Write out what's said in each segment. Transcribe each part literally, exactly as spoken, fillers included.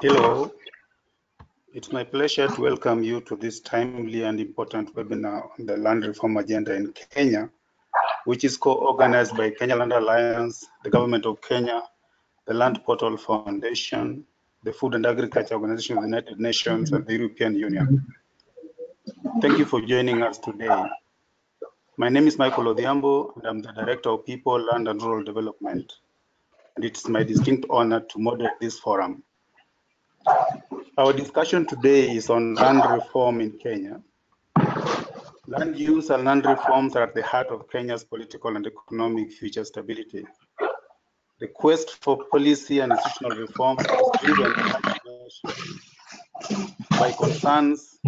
Hello. It's my pleasure to welcome you to this timely and important webinar on the land reform agenda in Kenya, which is co-organized by Kenya Land Alliance, the Government of Kenya, the Land Portal Foundation, the Food and Agriculture Organization of the United Nations, and the European Union. Thank you for joining us today. My name is Michael Odhiambo, and I'm the Director of People, Land and Rural Development. And it's my distinct honor to moderate this forum. Our discussion today is on land reform in Kenya. Land use and land reforms are at the heart of Kenya's political and economic future stability. The quest for policy and institutional reforms is driven by concerns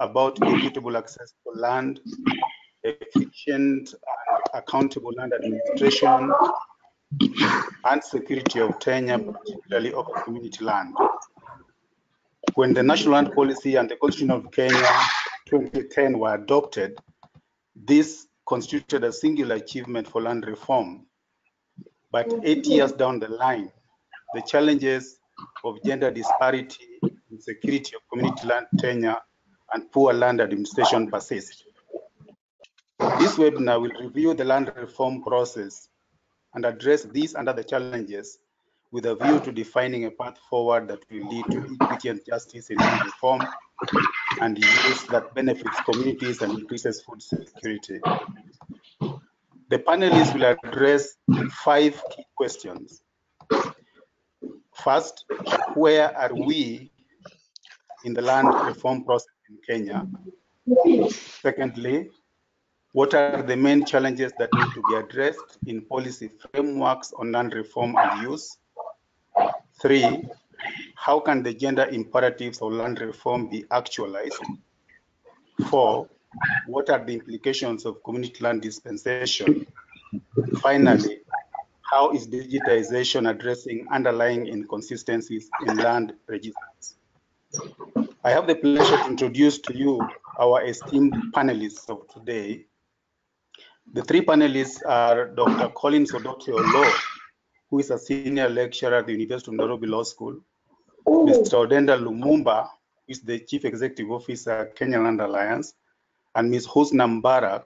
about equitable access to land, efficient and accountable land administration, and security of tenure, particularly of community land. When the National Land Policy and the Constitution of Kenya twenty ten were adopted, this constituted a singular achievement for land reform. But eight years down the line, the challenges of gender disparity, insecurity of community land tenure, and poor land administration persist. This webinar will review the land reform process and address these and other challenges with a view to defining a path forward that will lead to equity and justice in land reform and use that benefits communities and increases food security. The panelists will address five key questions. First, where are we in the land reform process in Kenya? Secondly, what are the main challenges that need to be addressed in policy frameworks on land reform and use? Three, how can the gender imperatives of land reform be actualized? Four, what are the implications of community land dispensation? Finally, how is digitization addressing underlying inconsistencies in land registers? I have the pleasure to introduce to you our esteemed panelists of today. The three panelists are Doctor Collins Odote Oloo, who is a senior lecturer at the University of Nairobi Law School, Mister Odenda Lumumba, who is the Chief Executive Officer at Kenya Land Alliance, and Miz Husna Mbarak,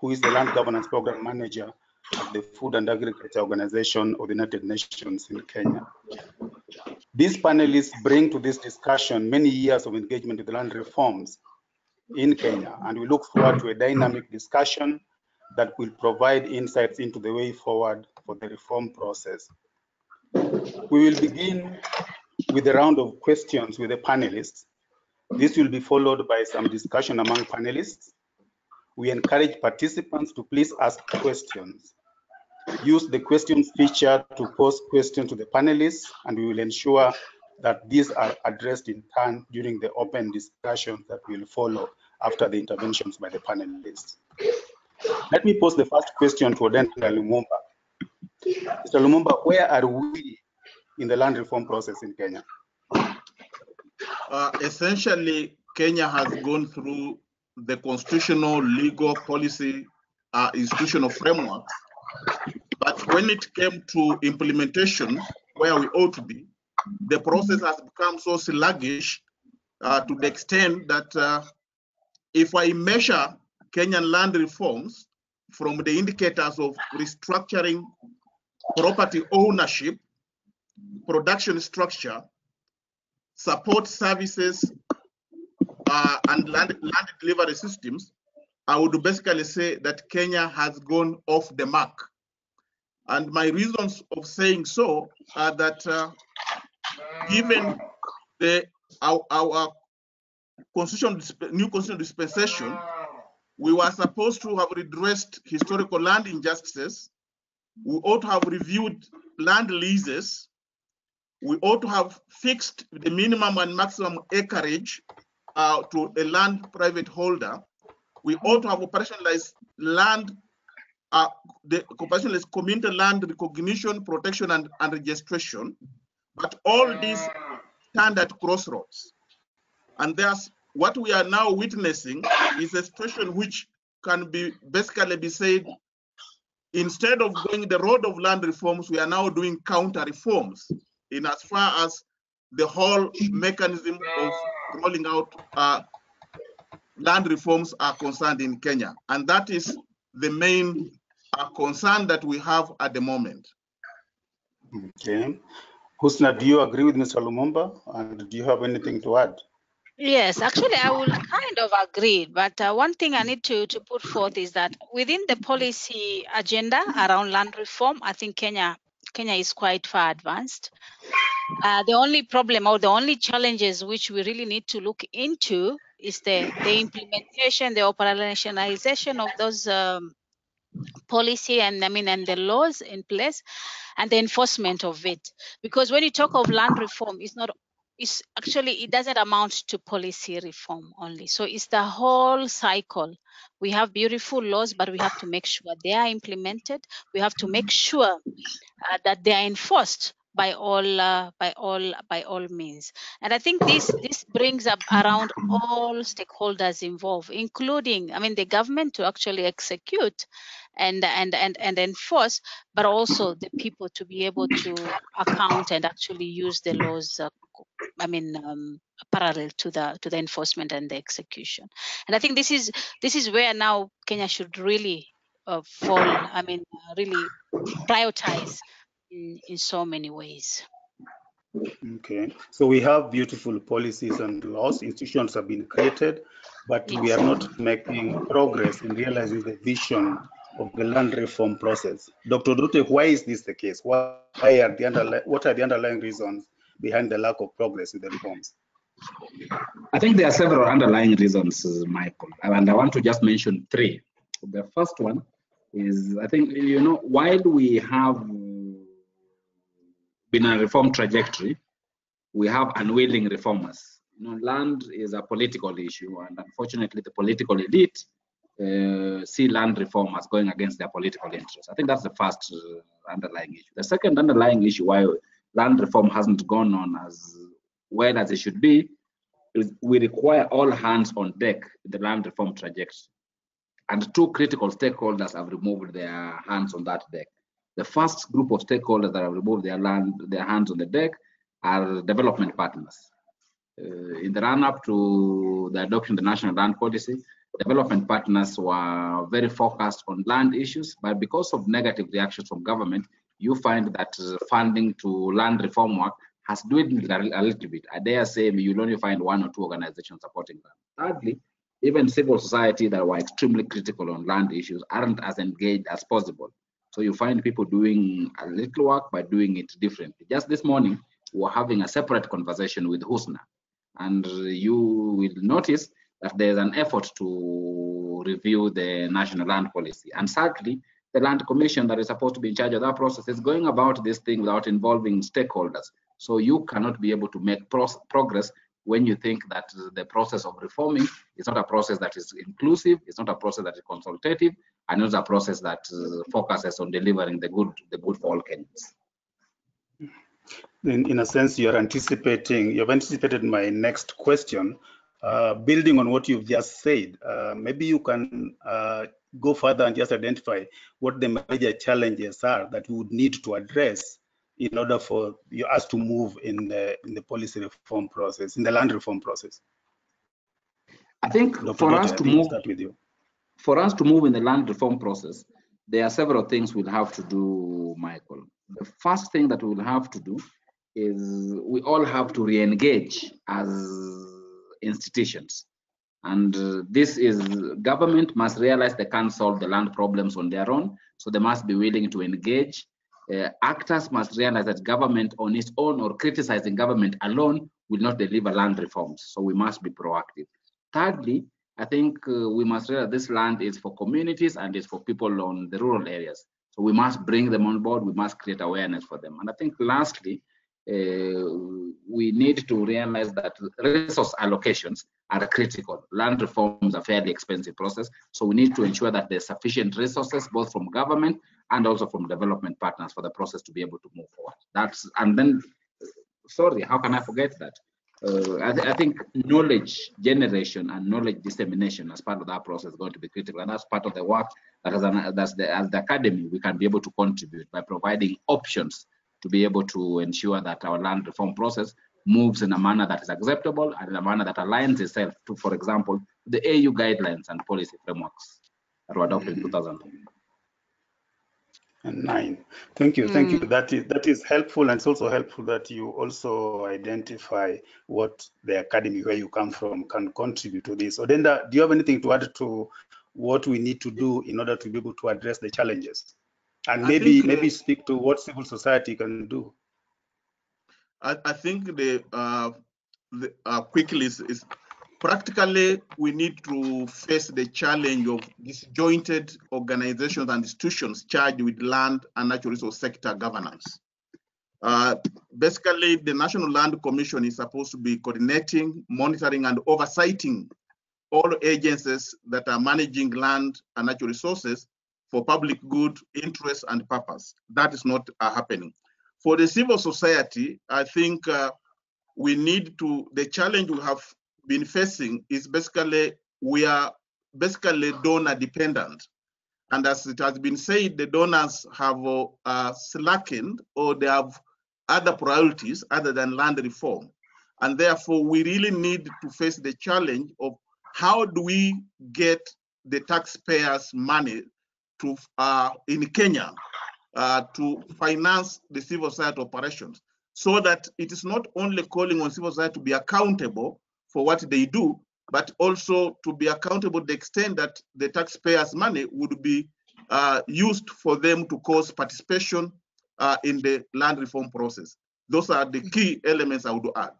who is the Land Governance Program Manager at the Food and Agriculture Organization of the United Nations in Kenya. These panelists bring to this discussion many years of engagement with land reforms in Kenya, and we look forward to a dynamic discussion that will provide insights into the way forward for the reform process. We will begin with a round of questions with the panelists. This will be followed by some discussion among panelists. We encourage participants to please ask questions. Use the questions feature to pose questions to the panelists, and we will ensure that these are addressed in turn during the open discussion that will follow after the interventions by the panelists. Let me pose the first question to Odenda Lumumba. Mister Lumumba, where are we in the land reform process in Kenya? Uh, essentially, Kenya has gone through the constitutional, legal, policy, uh, institutional framework. But when it came to implementation, where we ought to be, the process has become so sluggish uh, to the extent that uh, if I measure Kenyan land reforms from the indicators of restructuring property ownership, production structure, support services, uh, and land, land delivery systems, I would basically say that Kenya has gone off the mark. And my reasons of saying so are that uh, given the, our, our constitution, new constitutional dispensation, we were supposed to have redressed historical land injustices. We ought to have reviewed land leases. We ought to have fixed the minimum and maximum acreage uh, to a land private holder. We ought to have operationalized land, uh, the operationalized community land recognition, protection, and, and registration. But all these stand at crossroads. And there's what we are now witnessing is a situation which can be basically be said Instead of going the road of land reforms, we are now doing counter reforms in as far as the whole mechanism of rolling out uh, land reforms are concerned in Kenya. And that is the main uh, concern that we have at the moment. Okay. Husna, do you agree with Mister Lumumba? And do you have anything to add? Yes, actually, I will kind of agree. But uh, one thing I need to, to put forth is that within the policy agenda around land reform, I think Kenya Kenya is quite far advanced. Uh, the only problem or the only challenges which we really need to look into is the, the implementation, the operationalization of those um, policy and I mean and the laws in place and the enforcement of it. Because when you talk of land reform, it's not It's actually, it doesn't amount to policy reform only. So it's the whole cycle. We have beautiful laws, but we have to make sure they are implemented. We have to make sure uh, that they are enforced by all, uh, by all, by all means. And I think this this brings up around all stakeholders involved, including, I mean, the government to actually execute and and and and enforce, but also the people to be able to account and actually use the laws. Uh, I mean, um, parallel to the to the enforcement and the execution. And I think this is this is where now Kenya should really uh, fall. I mean, uh, really prioritize. In, in so many ways. Okay, so we have beautiful policies and laws, institutions have been created, but yes. We are not making progress in realizing the vision of the land reform process. Doctor Odote, why is this the case? Why are the underlying, what are the underlying reasons behind the lack of progress in the reforms? I think there are several underlying reasons, Michael, and I want to just mention three. The first one is, I think, you know, while we have in a reform trajectory, we have unwilling reformers. You know, land is a political issue, and unfortunately, the political elite uh, see land reform as going against their political interests. I think that's the first uh, underlying issue. The second underlying issue why land reform hasn't gone on as well as it should be is we require all hands on deck in the land reform trajectory, and two critical stakeholders have removed their hands on that deck. The first group of stakeholders that have removed their, land, their hands on the deck are development partners. Uh, in the run-up to the adoption of the National Land Policy, development partners were very focused on land issues, but because of negative reactions from government, you find that funding to land reform work has dwindled a little bit. I dare say you'll only find one or two organizations supporting that. Thirdly, even civil society that were extremely critical on land issues aren't as engaged as possible. So you find people doing a little work by doing it differently. Just this morning, we were having a separate conversation with Husna, and you will notice that there's an effort to review the National Land Policy. And sadly, the Land Commission that is supposed to be in charge of that process is going about this thing without involving stakeholders. So you cannot be able to make pro progress when you think that the process of reforming is not a process that is inclusive, it's not a process that is consultative, and it's a process that uh, focuses on delivering the good, the good for all Kenyans. In, in a sense, you're anticipating, you've anticipated my next question. Uh, building on what you've just said, uh, maybe you can uh, go further and just identify what the major challenges are that we would need to address in order for you us to move in the in the policy reform process, in the land reform process. I think Doctor for us to move with you. For us to move in the land reform process, there are several things we'll have to do, Michael. The first thing that we'll have to do is we all have to re-engage as institutions. And uh, this is, government must realize they can't solve the land problems on their own, so they must be willing to engage. Uh, actors must realize that government on its own or criticizing government alone will not deliver land reforms. So we must be proactive. Thirdly, I think uh, we must realize this land is for communities and it's for people on the rural areas. So we must bring them on board. We must create awareness for them. And I think lastly, uh, we need to realize that resource allocations are critical. Land reform is a fairly expensive process. So we need to ensure that there's sufficient resources, both from government and also from development partners, for the process to be able to move forward. That's, and then, sorry, how can I forget that? Uh, I, th I think knowledge generation and knowledge dissemination as part of that process is going to be critical, and that's part of the work that as, an, that's the, as the academy we can be able to contribute by providing options to be able to ensure that our land reform process moves in a manner that is acceptable and in a manner that aligns itself to, for example, the A U guidelines and policy frameworks that were adopted mm-hmm. in two thousand nine. Thank you, thank mm. you. That is that is helpful, and it's also helpful that you also identify what the academy where you come from can contribute to this. Odenda, do you have anything to add to what we need to do in order to be able to address the challenges, and I maybe think, maybe speak to what civil society can do? I, I think the, uh, the uh, quickly is, is practically we need to face the challenge of disjointed organizations and institutions charged with land and natural resource sector governance. Uh, basically, the National Land Commission is supposed to be coordinating, monitoring, and oversighting all agencies that are managing land and natural resources for public good, interest, and purpose. That is not uh, happening. For the civil society, I think uh, we need to, the challenge we have been facing is basically we are basically donor dependent, and as it has been said, the donors have uh, slackened, or they have other priorities other than land reform, and therefore we really need to face the challenge of how do we get the taxpayers' money to uh, in Kenya uh, to finance the civil society operations, so that it is not only calling on civil society to be accountable for what they do, but also to be accountable to the extent that the taxpayers' money would be uh, used for them to cause participation uh, in the land reform process. Those are the key elements I would add.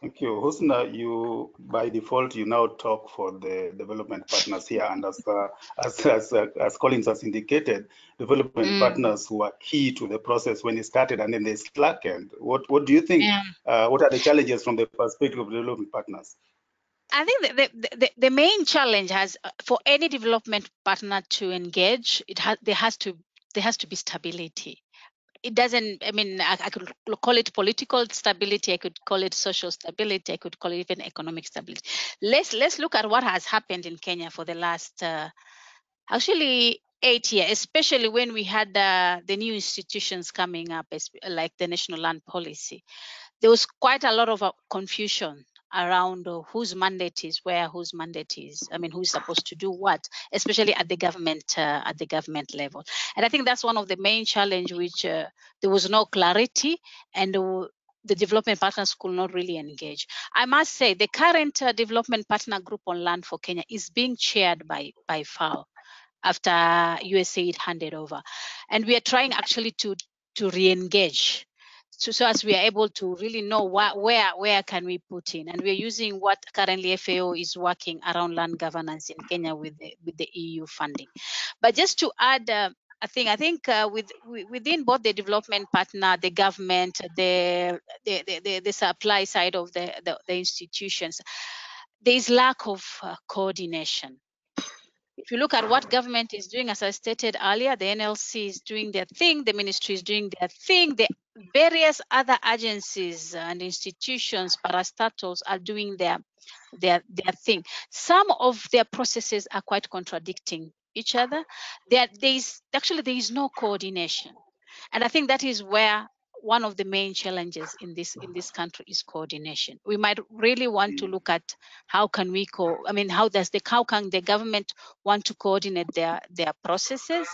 Thank you. Husna, you, by default, you now talk for the development partners here, and as uh, as, as, uh, as Collins has indicated, development mm. partners were key to the process when it started, and then they slackened. What what do you think, yeah. uh, what are the challenges from the perspective of development partners? I think the, the, the, the main challenge has, for any development partner to engage, it has, there has to, there has to be stability. It doesn't, I mean, I, I could call it political stability, I could call it social stability, I could call it even economic stability. Let's let's look at what has happened in Kenya for the last, uh, actually, eight years, especially when we had uh, the new institutions coming up, like the National Land Policy. There was quite a lot of uh, confusion around uh, whose mandate is where, whose mandate is, I mean, who's supposed to do what, especially at the government uh, at the government level. And I think that's one of the main challenge, which uh, there was no clarity, and uh, the development partners could not really engage. I must say, the current uh, development partner group on land for Kenya is being chaired by by F A O after U S A I D handed over, and we are trying actually to to re-engage. So, so as we are able to really know what, where where can we put in, and we're using what currently F A O is working around land governance in Kenya with the, with the E U funding. But just to add, uh, I think I think uh, with within both the development partner, the government, the the the, the, the supply side of the, the the institutions, there is lack of uh, coordination. If you look at what government is doing, as I stated earlier, the N L C is doing their thing, the ministry is doing their thing, the various other agencies and institutions, parastatals, are doing their, their, their thing. Some of their processes are quite contradicting each other. There, there is, actually, there is no coordination. And I think that is where one of the main challenges in this in this country is coordination. We might really want to look at how can we co I mean how does the how can the government want to coordinate their their processes,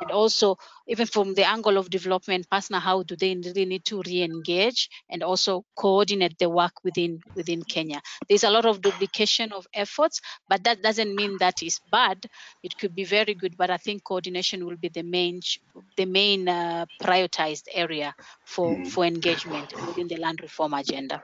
and also even from the angle of development partner, how do they really need to re-engage and also coordinate the work within within Kenya. There's a lot of duplication of efforts, but that doesn't mean that is bad. It could be very good, but I think coordination will be the main the main uh, prioritized area for for engagement within the land reform agenda.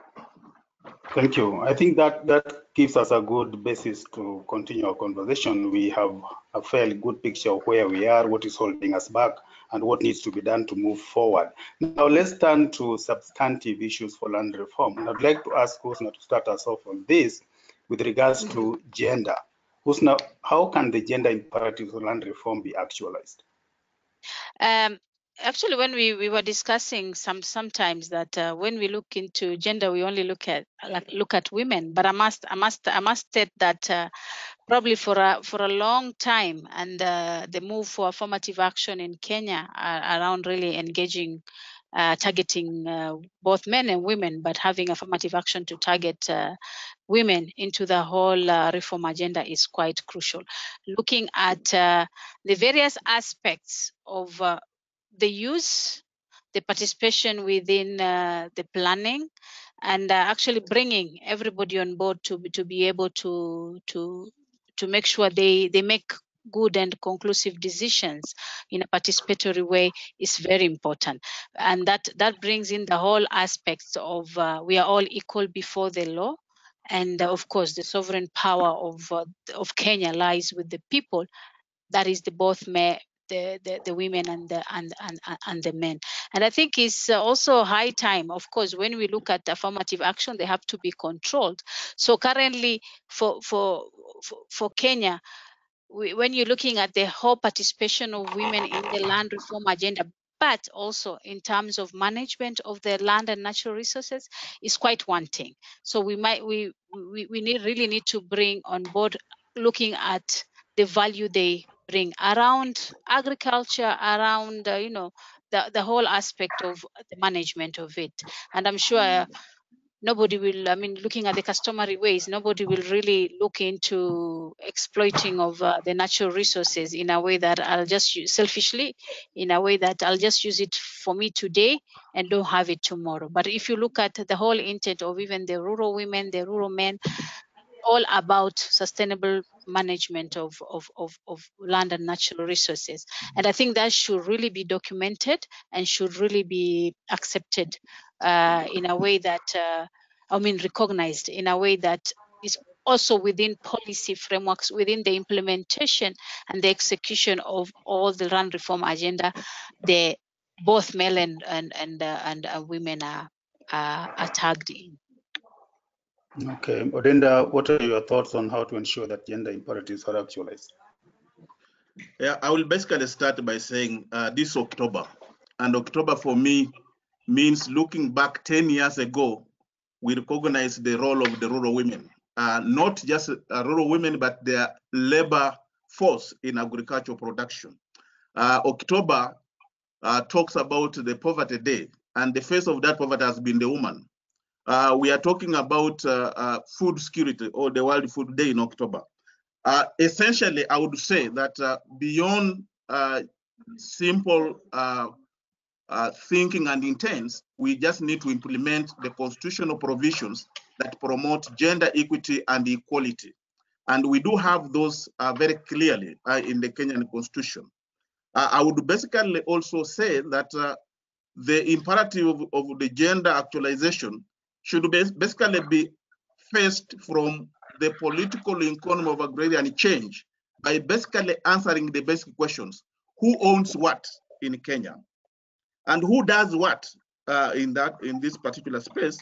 Thank you. I think that that gives us a good basis to continue our conversation. We have a fairly good picture of where we are, what is holding us back, and what needs to be done to move forward. Now let's turn to substantive issues for land reform. And I'd like to ask Husna to start us off on this with regards to gender. Husna, how can the gender imperatives of land reform be actualized? Um, Actually, when we, we were discussing some sometimes that uh, when we look into gender, we only look at like, look at women. But I must I must I must state that uh, probably for a for a long time, and uh, the move for affirmative action in Kenya uh, around really engaging, uh, targeting uh, both men and women, but having affirmative action to target uh, women into the whole uh, reform agenda is quite crucial. Looking at uh, the various aspects of uh, the use, the participation within uh, the planning, and uh, actually bringing everybody on board to to be able to to to make sure they they make good and conclusive decisions in a participatory way is very important. And that that brings in the whole aspects of uh, we are all equal before the law. And uh, of course, the sovereign power of uh, of Kenya lies with the people. That is the both may. The, the, the women and the and, and and the men. And I think it's also high time, of course, when we look at affirmative action, they have to be controlled. So currently for for for, for Kenya, we, when you're looking at the whole participation of women in the land reform agenda, but also in terms of management of the land and natural resources, is quite wanting. So we might we we, we need really need to bring on board looking at the value they bring around agriculture, around uh, you know the the whole aspect of the management of it. And I'm sure uh, nobody will, I mean, looking at the customary ways, nobody will really look into exploiting of uh, the natural resources in a way that I'll just use, selfishly, in a way that I'll just use it for me today and don't have it tomorrow. But if you look at the whole intent of even the rural women, the rural men, all about sustainable management of, of, of, of land and natural resources. And I think that should really be documented and should really be accepted uh, in a way that, uh, I mean, recognized in a way that is also within policy frameworks, within the implementation and the execution of all the land reform agenda, the, both male and, and, and, uh, and uh, women are, uh, are tagged in. Okay, Odenda, what are your thoughts on how to ensure that gender imperatives are actualized? Yeah, I will basically start by saying uh, this October, and October for me means looking back ten years ago, we recognized the role of the rural women, uh, not just uh, rural women, but their labor force in agricultural production. Uh, October uh, talks about the poverty day, and the face of that poverty has been the woman. Uh, we are talking about uh, uh, food security or the World Food Day in October. Uh, essentially, I would say that uh, beyond uh, simple uh, uh, thinking and intents, we just need to implement the constitutional provisions that promote gender equity and equality. And we do have those uh, very clearly uh, in the Kenyan constitution. Uh, I would basically also say that uh, the imperative of, of the gender actualization should basically be faced from the political economy of agrarian change by basically answering the basic questions. Who owns what in Kenya? And who does what uh, in that in this particular space?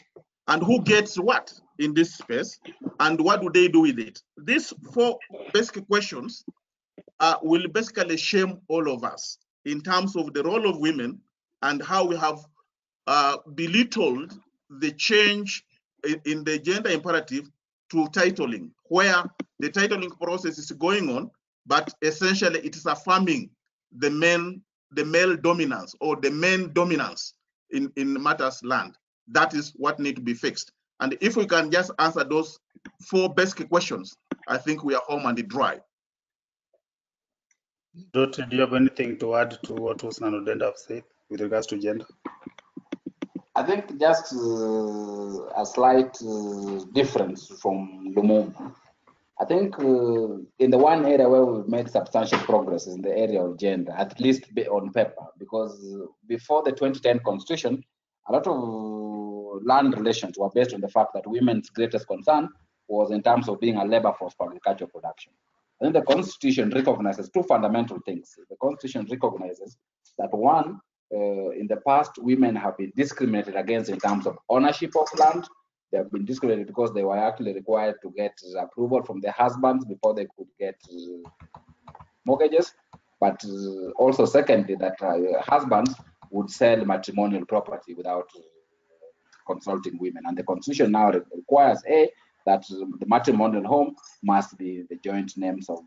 And who gets what in this space? And what do they do with it? These four basic questions uh, will basically shame all of us in terms of the role of women and how we have uh, belittled the change in the gender imperative to titling, where the titling process is going on, but essentially it is affirming the men, the male dominance or the men dominance in, in matters land. That is what needs to be fixed. And if we can just answer those four basic questions, I think we are home and dry. Dote, do you have anything to add to what Husna and Odenda have said with regards to gender? I think just uh, a slight uh, difference from Lumumba. I think uh, in the one area where we've made substantial progress is in the area of gender, at least on paper, because before the twenty ten constitution, a lot of land relations were based on the fact that women's greatest concern was in terms of being a labor force for agricultural production. And the constitution recognizes two fundamental things. The constitution recognizes that one, Uh, in the past, women have been discriminated against in terms of ownership of land. They have been discriminated because they were actually required to get approval from their husbands before they could get uh, mortgages. But uh, also, secondly, that uh, husbands would sell matrimonial property without consulting women. And the Constitution now requires, A, that the matrimonial home must be the joint names of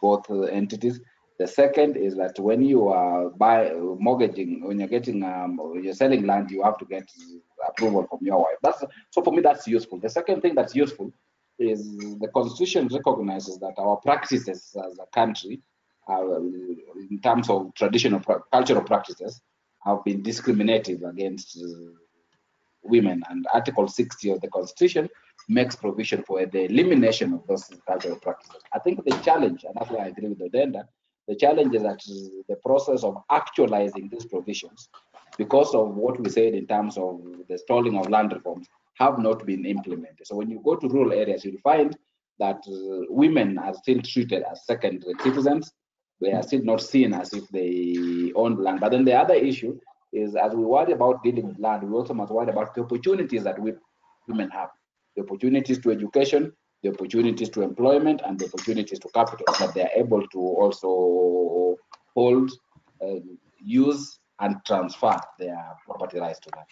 both entities. The second is that when you are buy, mortgaging, when you're getting, um, you're selling land, you have to get approval from your wife. That's, so for me, that's useful. The second thing that's useful is the Constitution recognizes that our practices as a country, are, in terms of traditional cultural practices, have been discriminative against uh, women. And Article sixty of the Constitution makes provision for the elimination of those cultural practices. I think the challenge, and that's why I agree with Odenda, the challenge is that the process of actualizing these provisions, because of what we said in terms of the stalling of land reforms, have not been implemented. So when you go to rural areas, you'll find that uh, women are still treated as second citizens. They are still not seen as if they own land. But then the other issue is, as we worry about dealing with land, we also must worry about the opportunities that we, women have, the opportunities to education, the opportunities to employment, and the opportunities to capital that they are able to also hold, uh, use, and transfer their property rights to land.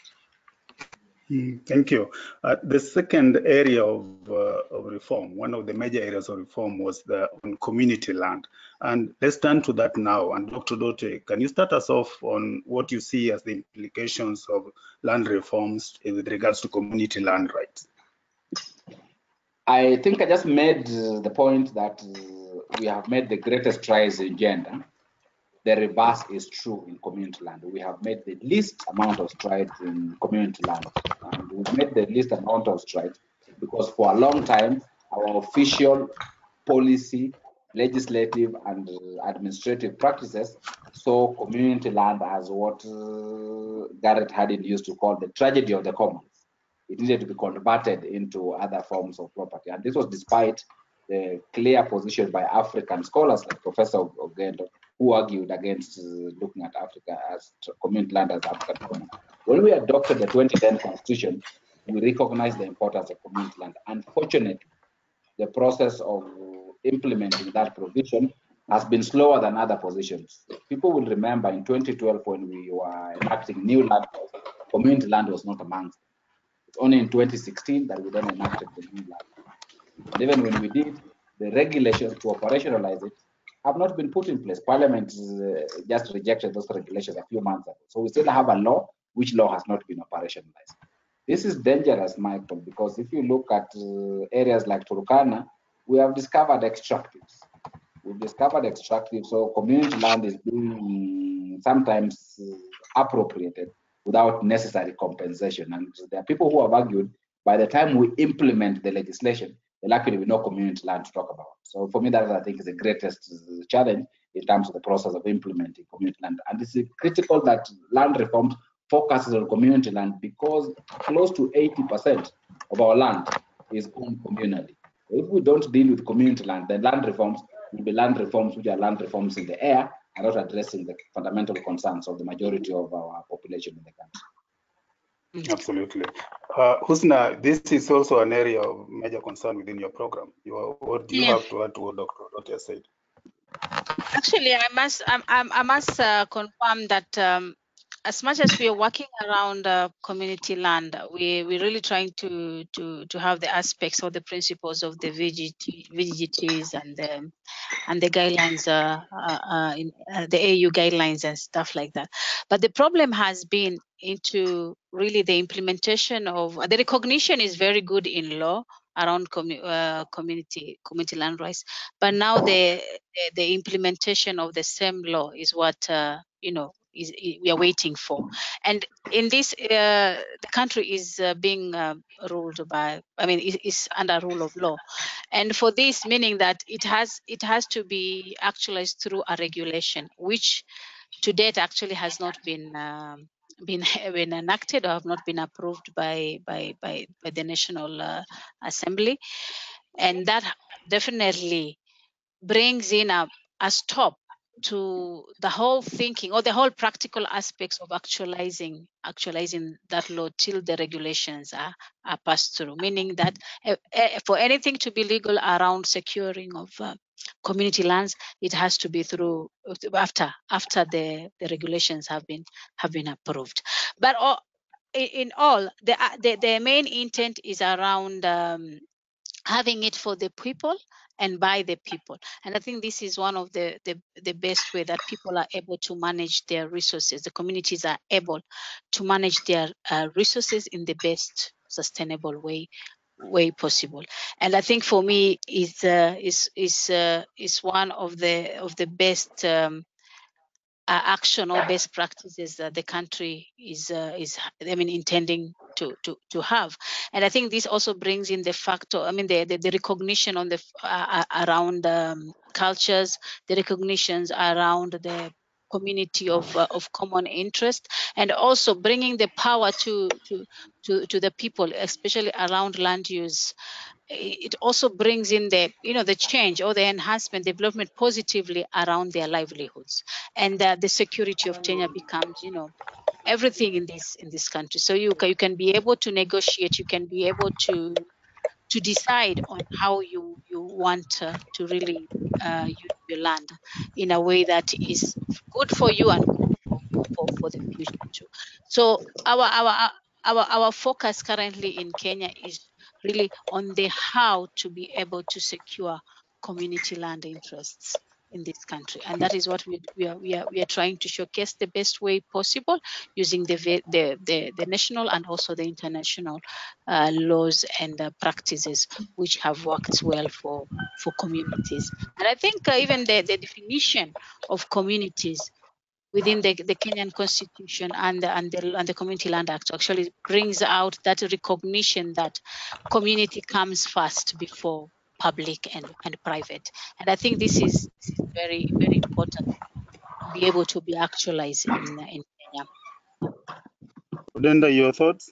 Thank you. Uh, the second area of, uh, of reform, one of the major areas of reform was the on community land. And let's turn to that now. And Doctor Dote, can you start us off on what you see as the implications of land reforms with regards to community land rights? I think I just made the point that we have made the greatest strides in gender. The reverse is true in community land. We have made the least amount of strides in community land. And we've made the least amount of strides because for a long time, our official policy, legislative, and administrative practices saw community land as what Garrett Hardin used to call the tragedy of the commons. It needed to be converted into other forms of property. And this was despite the clear position by African scholars like Professor Ogendo, who argued against looking at Africa as community land as African commons. When we adopted the twenty ten Constitution, we recognized the importance of community land. Unfortunately, the process of implementing that provision has been slower than other positions. People will remember in twenty twelve, when we were enacting new land laws, community land was not amongst them. It's only in twenty sixteen that we then enacted the new land. And even when we did, the regulations to operationalize it have not been put in place. Parliament uh, just rejected those regulations a few months ago. So we still have a law, which law has not been operationalized. This is dangerous, Michael, because if you look at uh, areas like Turkana, we have discovered extractives. We've discovered extractives, so community land is being sometimes uh, appropriated without necessary compensation. And there are people who have argued by the time we implement the legislation, there will actually be no community land to talk about. So for me, that I think is the greatest challenge in terms of the process of implementing community land. And it's critical that land reforms focuses on community land because close to eighty percent of our land is owned communally. If we don't deal with community land, then land reforms will be land reforms which are land reforms in the air, are not addressing the fundamental concerns of the majority of our population in the country. Absolutely. Uh, Husna, this is also an area of major concern within your program. You are, what do you yeah. have to add to what Doctor Odote said? Actually, I must, I, I must uh, confirm that um, as much as we are working around uh, community land, we, we're really trying to, to, to have the aspects or the principles of the V G T, V G Ts and the, and the guidelines, uh, uh, uh, in, uh, the A U guidelines and stuff like that. But the problem has been into really the implementation of, the recognition is very good in law around commu uh, community community land rights, but now the, the, the implementation of the same law is what, uh, you know, Is, is we are waiting for, and in this uh, the country is uh, being uh, ruled by, I mean, is, is under rule of law, and for this meaning that it has it has to be actualized through a regulation, which to date actually has not been um, been been enacted or have not been approved by by by, by the National uh, Assembly, and that definitely brings in a, a stop to the whole thinking or the whole practical aspects of actualizing actualizing that law till the regulations are, are passed through, meaning that uh, uh, for anything to be legal around securing of uh, community lands, it has to be through after after the, the regulations have been have been approved. But all, in all, the, the the main intent is around um, having it for the people and by the people. And I think this is one of the, the, the best way that people are able to manage their resources. The communities are able to manage their uh, resources in the best sustainable way way possible. And I think for me is uh, is is uh, is one of the of the best um, Uh, action or best practices that the country is uh, is I mean intending to to to have. And I think this also brings in the factor, I mean the the, the recognition on the uh, around um, cultures, the recognitions around the community of uh, of common interest, and also bringing the power to to to to the people, especially around land use. It also brings in the, you know, the change or the enhancement, development positively around their livelihoods, and uh, the security of tenure becomes, you know, everything in this in this country. So you can, you can be able to negotiate, you can be able to to decide on how you you want uh, to really uh, use your land in a way that is good for you and good for, for, for the future too. So our our our our focus currently in Kenya is really on the how to be able to secure community land interests in this country, and that is what we, we are we are we are trying to showcase the best way possible using the the the, the national and also the international uh, laws and uh, practices which have worked well for for communities. And I think uh, even the the definition of communities within the, the Kenyan Constitution and the, and, the, and the Community Land Act actually brings out that recognition that community comes first before public and, and private. And I think this is very, very important to be able to be actualized in, in Kenya. Odenda, your thoughts?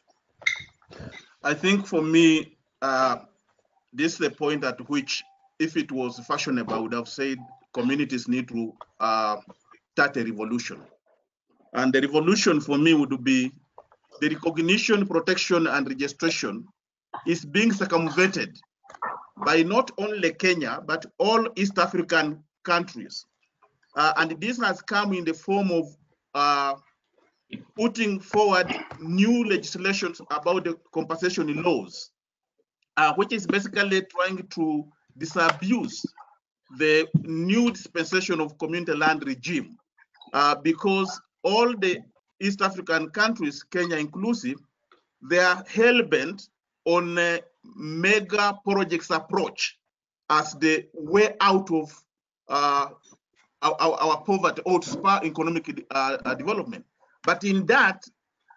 I think for me, uh, this is the point at which, if it was fashionable, I would have said communities need to uh, start a revolution. And the revolution for me would be the recognition, protection, and registration is being circumvented by not only Kenya, but all East African countries. Uh, and this has come in the form of uh, putting forward new legislations about the compensation laws, uh, which is basically trying to disabuse the new dispensation of community land regime. Uh, because all the East African countries, Kenya inclusive, they are hell-bent on a mega projects approach as the way out of uh, our, our poverty or to spur economic uh, development. But in that,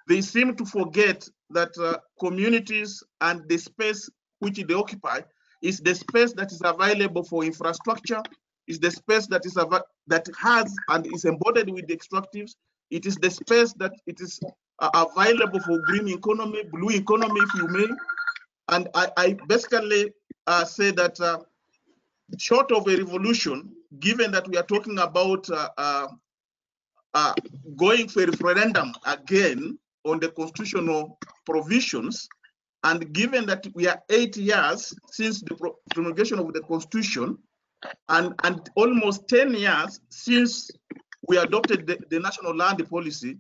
they seem to forget that uh, communities and the space which they occupy is the space that is available for infrastructure, is the space that is that has and is embodied with the extractives. It is the space that it is uh, available for green economy, blue economy, if you may. And I, I basically uh, say that uh, short of a revolution, given that we are talking about uh, uh, uh, going for a referendum again on the constitutional provisions, and given that we are eight years since the promulgation of the constitution, and and almost ten years since we adopted the, the National Land Policy,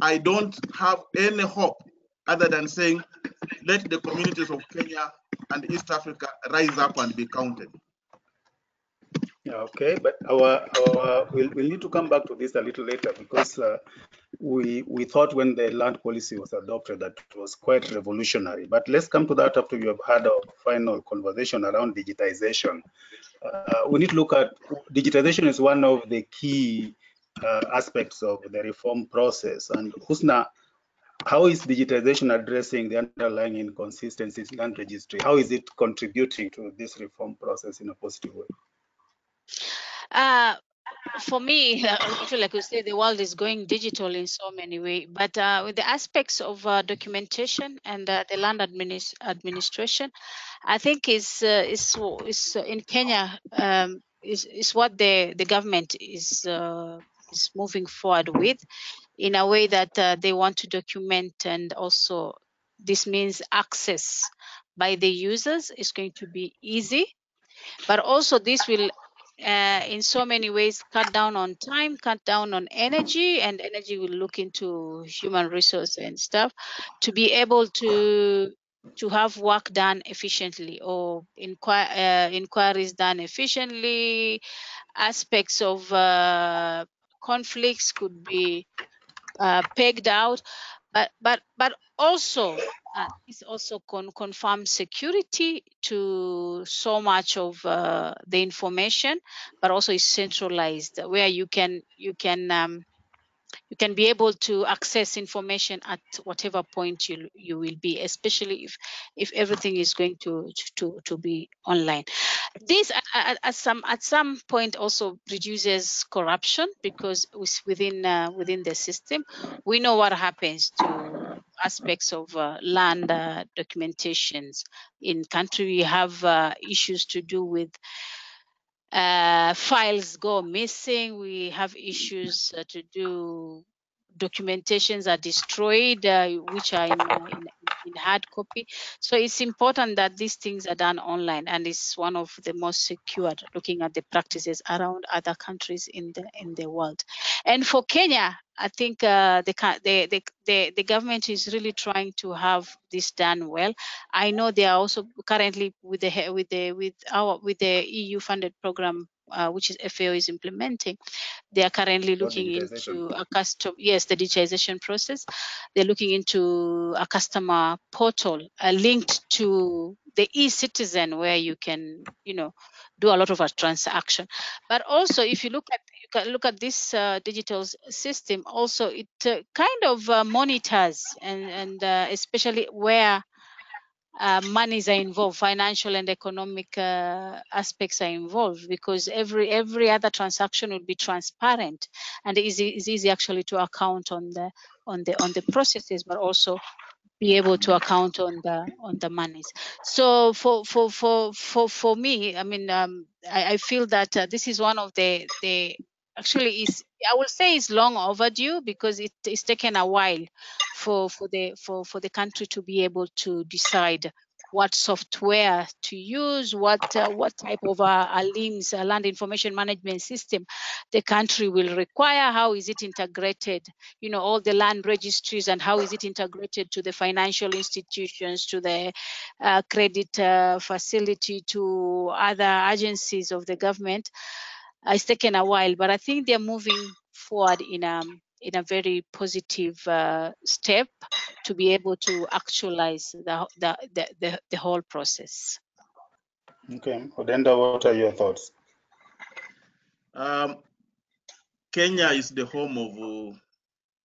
I don't have any hope other than saying, let the communities of Kenya and East Africa rise up and be counted. Okay, but our, our we'll, we'll need to come back to this a little later, because uh, we we thought when the land policy was adopted that it was quite revolutionary. But let's come to that after you have had our final conversation around digitization. Uh, we need to look at digitization as one of the key uh, aspects of the reform process. And Husna, how is digitization addressing the underlying inconsistencies in land registry? How is it contributing to this reform process in a positive way? Uh, for me, uh, like you say, the world is going digital in so many ways, but uh, with the aspects of uh, documentation and uh, the land administ administration, I think is uh, is, is in Kenya um, is, is what the, the government is, uh, is moving forward with, in a way that uh, they want to document, and also this means access by the users is going to be easy. But also this will uh, in so many ways cut down on time, cut down on energy, and energy will look into human resource and stuff to be able to to have work done efficiently, or inquir uh, inquiries done efficiently. Aspects of uh, conflicts could be uh, pegged out, but but but also uh, it's also con confirm security to so much of uh, the information, but also is centralized, where you can you can um, you can be able to access information at whatever point you you will be, especially if if everything is going to to to be online. This at, at some at some point also reduces corruption, because within uh, within the system we know what happens to aspects of uh, land uh, documentations in country. We have uh, issues to do with Uh, files go missing. We have issues uh, to do documentations are destroyed, uh, which are in, in, in hard copy. So it's important that these things are done online, and it's one of the most secured, looking at the practices around other countries in the in the world. And for Kenya, I think uh, the, the, the, the government is really trying to have this done well. I know they are also currently with the with the with our with the E U funded program, Uh, which is F A O is implementing. They are currently looking into a custom, yes, the digitization process. They're looking into a customer portal uh, linked to the e-citizen, where you can, you know, do a lot of a transaction. But also, if you look at you can look at this uh, digital system, also it uh, kind of uh, monitors and and uh, especially where Uh, monies are involved, financial and economic uh, aspects are involved, because every every other transaction will be transparent, and it is, is easy actually to account on the on the on the processes, but also be able to account on the on the monies. So for for for for, for me, I mean, um, I, I feel that uh, this is one of the the actually is I will say it's long overdue, because it, it's taken a while for for the for for the country to be able to decide what software to use, what uh, what type of uh, a LIMS, a land information management system, the country will require. How is it integrated? You know, all the land registries, and how is it integrated to the financial institutions, to the uh, credit uh, facility, to other agencies of the government. It's taken a while, but I think they're moving forward in a, in a very positive uh, step to be able to actualize the, the, the, the, the whole process. Okay, Odenda, what are your thoughts? Um, Kenya is the home of uh,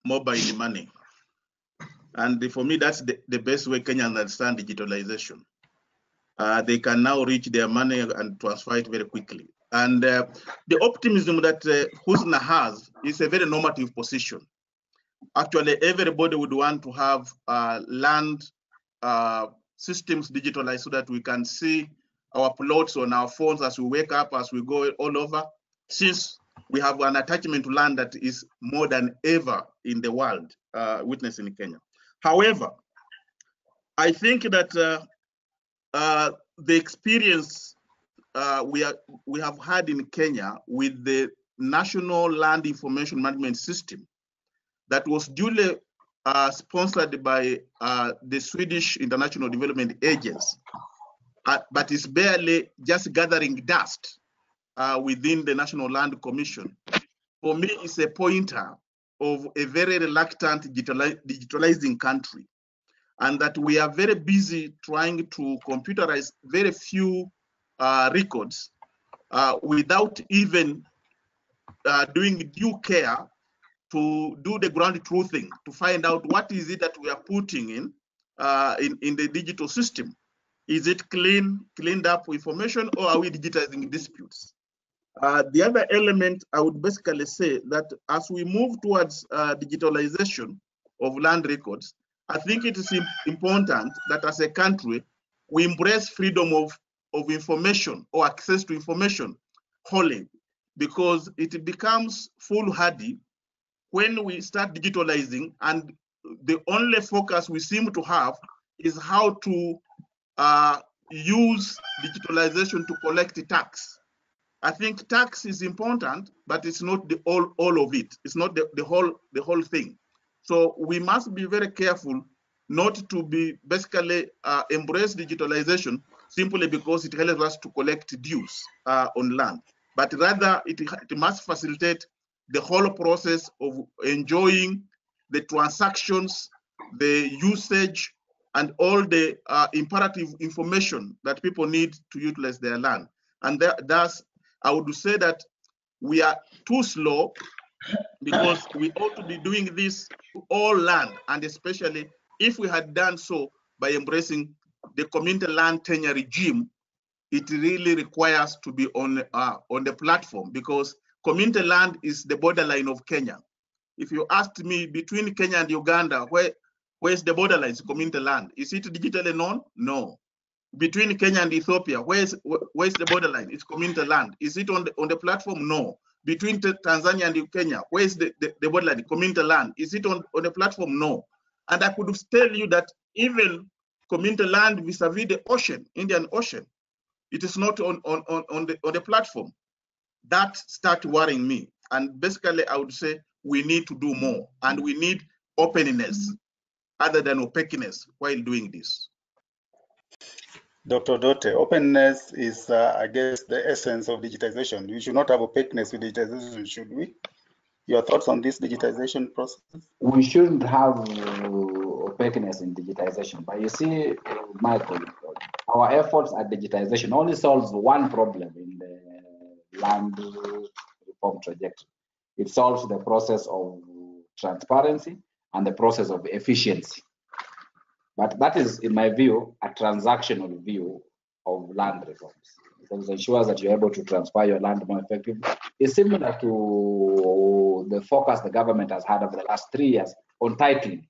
mobile money. And for me, that's the, the best way Kenyans understand digitalization. Uh, they can now reach their money and transfer it very quickly. And uh, the optimism that uh, Husna has is a very normative position. Actually, everybody would want to have uh, land uh, systems digitalized, so that we can see our plots on our phones as we wake up, as we go all over, since we have an attachment to land that is more than ever in the world, uh, witnessed in Kenya. However, I think that uh, uh, the experience Uh, we, are, we have had in Kenya with the National Land Information Management System that was duly uh, sponsored by uh, the Swedish International Development Agency, uh, but is barely just gathering dust uh, within the National Land Commission. For me, it's a pointer of a very reluctant digitaliz digitalizing country, and that we are very busy trying to computerize very few Uh, records uh, without even uh, doing due care to do the ground truthing, to find out what is it that we are putting in, uh, in in the digital system. Is it clean, cleaned up information, or are we digitizing disputes? Uh, the other element, I would basically say that as we move towards uh, digitalization of land records, I think it is important that as a country, we embrace freedom of of information or access to information calling, because it becomes foolhardy when we start digitalizing and the only focus we seem to have is how to uh, use digitalization to collect the tax. I think tax is important, but it's not the all all of it. It's not the, the whole the whole thing. So we must be very careful not to be basically uh, embrace digitalization simply because it helps us to collect dues uh, on land, but rather it, it must facilitate the whole process of enjoying the transactions, the usage, and all the uh, imperative information that people need to utilize their land. And th thus, I would say that we are too slow, because we ought to be doing this to all land, and especially if we had done so by embracing the community land tenure regime. It really requires to be on, uh, on the platform, because community land is the borderline of Kenya. If you asked me between Kenya and Uganda, where where's the borderline? It's community land. Is it digitally known? No. Between Kenya and Ethiopia, where's where's the borderline? It's community land. Is it on the on the platform? No. Between Tanzania and Kenya, where's the, the, the borderline? Community land. Is it on, on the platform? No. And I could tell you that even community land vis-a-vis the ocean, Indian Ocean, it is not on, on, on, on, the, on the platform. That starts worrying me. And basically, I would say we need to do more, and we need openness other than opaqueness while doing this. Doctor Odote, openness is, uh, I guess, the essence of digitization. We should not have opaqueness with digitization, should we? Your thoughts on this digitization process? We shouldn't have uh, opaqueness in digitization. But you see, uh, Michael, our efforts at digitization only solves one problem in the land reform trajectory. It solves the process of transparency and the process of efficiency. But that is, in my view, a transactional view of land reforms, because it ensures that you're able to transfer your land more effectively. It's similar to the focus the government has had over the last three years on titling.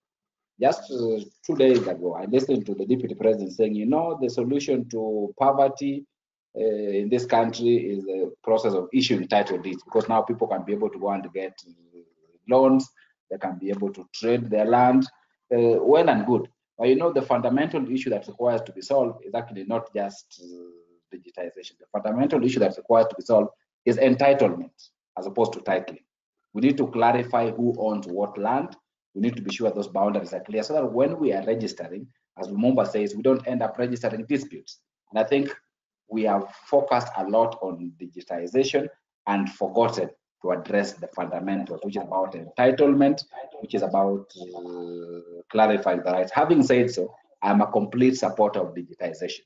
Just uh, two days ago, I listened to the deputy president saying, you know, the solution to poverty uh, in this country is the process of issuing title deeds, because now people can be able to go and get uh, loans, they can be able to trade their land, uh, well and good. But you know, the fundamental issue that requires to be solved is actually not just uh, digitization. The fundamental issue that requires to be solved is entitlement as opposed to titling. We need to clarify who owns what land. We need to be sure those boundaries are clear, so that when we are registering, as Lumumba says, we don't end up registering disputes. And I think we have focused a lot on digitization and forgotten to address the fundamentals, which is about entitlement, which is about uh, clarifying the rights. Having said so, I'm a complete supporter of digitization,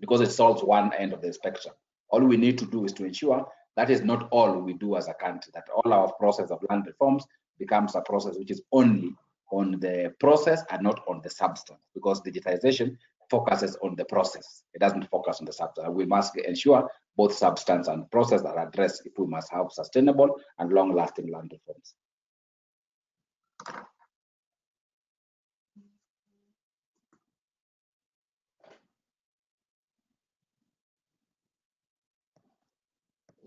because it solves one end of the spectrum. All we need to do is to ensure that is not all we do as a country, that all our process of land reforms becomes a process which is only on the process and not on the substance, because digitization focuses on the process. It doesn't focus on the substance. We must ensure both substance and process are addressed if we must have sustainable and long-lasting land reforms.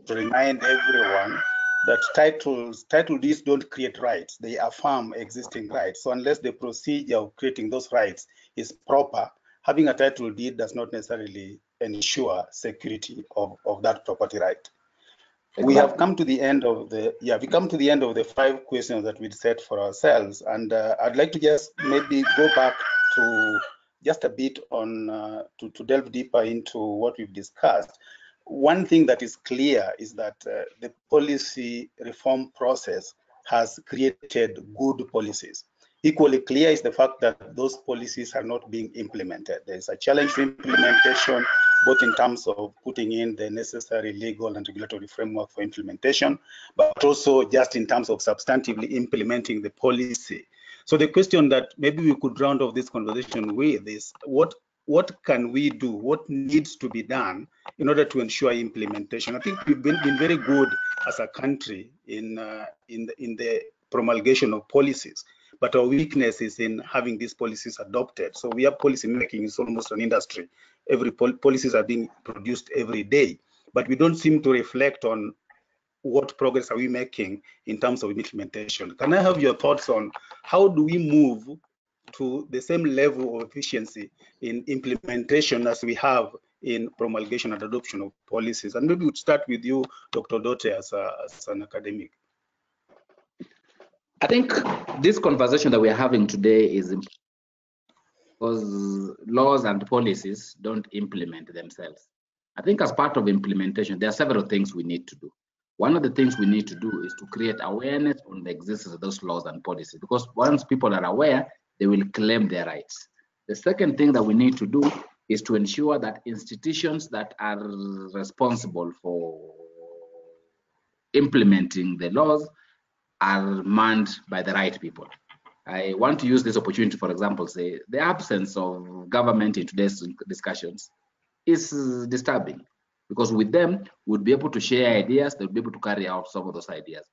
To remind everyone that titles, title deeds don't create rights, they affirm existing rights. So unless the procedure of creating those rights is proper, having a title deed does not necessarily ensure security of, of that property right. Exactly. We have come to the end of the yeah we come to the end of the five questions that we'd set for ourselves, and uh, I'd like to just maybe go back to just a bit on uh, to to delve deeper into what we've discussed. One thing that is clear is that uh, the policy reform process has created good policies. Equally clear is the fact that those policies are not being implemented. There's a challenge for implementation, both in terms of putting in the necessary legal and regulatory framework for implementation, but also just in terms of substantively implementing the policy. So the question that maybe we could round off this conversation with is, what what can we do? What needs to be done in order to ensure implementation? I think we've been, been very good as a country in, uh, in, the, in the promulgation of policies, but our weakness is in having these policies adopted. So we have policy making is almost an industry. Every pol policies are being produced every day. but we don't seem to reflect on what progress are we making in terms of implementation. Can I have your thoughts on how do we move to the same level of efficiency in implementation as we have in promulgation and adoption of policies? And maybe we'll start with you, Doctor Odote, as, a, as an academic. I think this conversation that we're having today is important because laws and policies don't implement themselves. I think as part of implementation, there are several things we need to do. One of the things we need to do is to create awareness on the existence of those laws and policies, because once people are aware, they will claim their rights. The second thing that we need to do is to ensure that institutions that are responsible for implementing the laws are manned by the right people. I want to use this opportunity, for example, say the absence of government in today's discussions is disturbing, because with them, we'll be able to share ideas, they'll be able to carry out some of those ideas.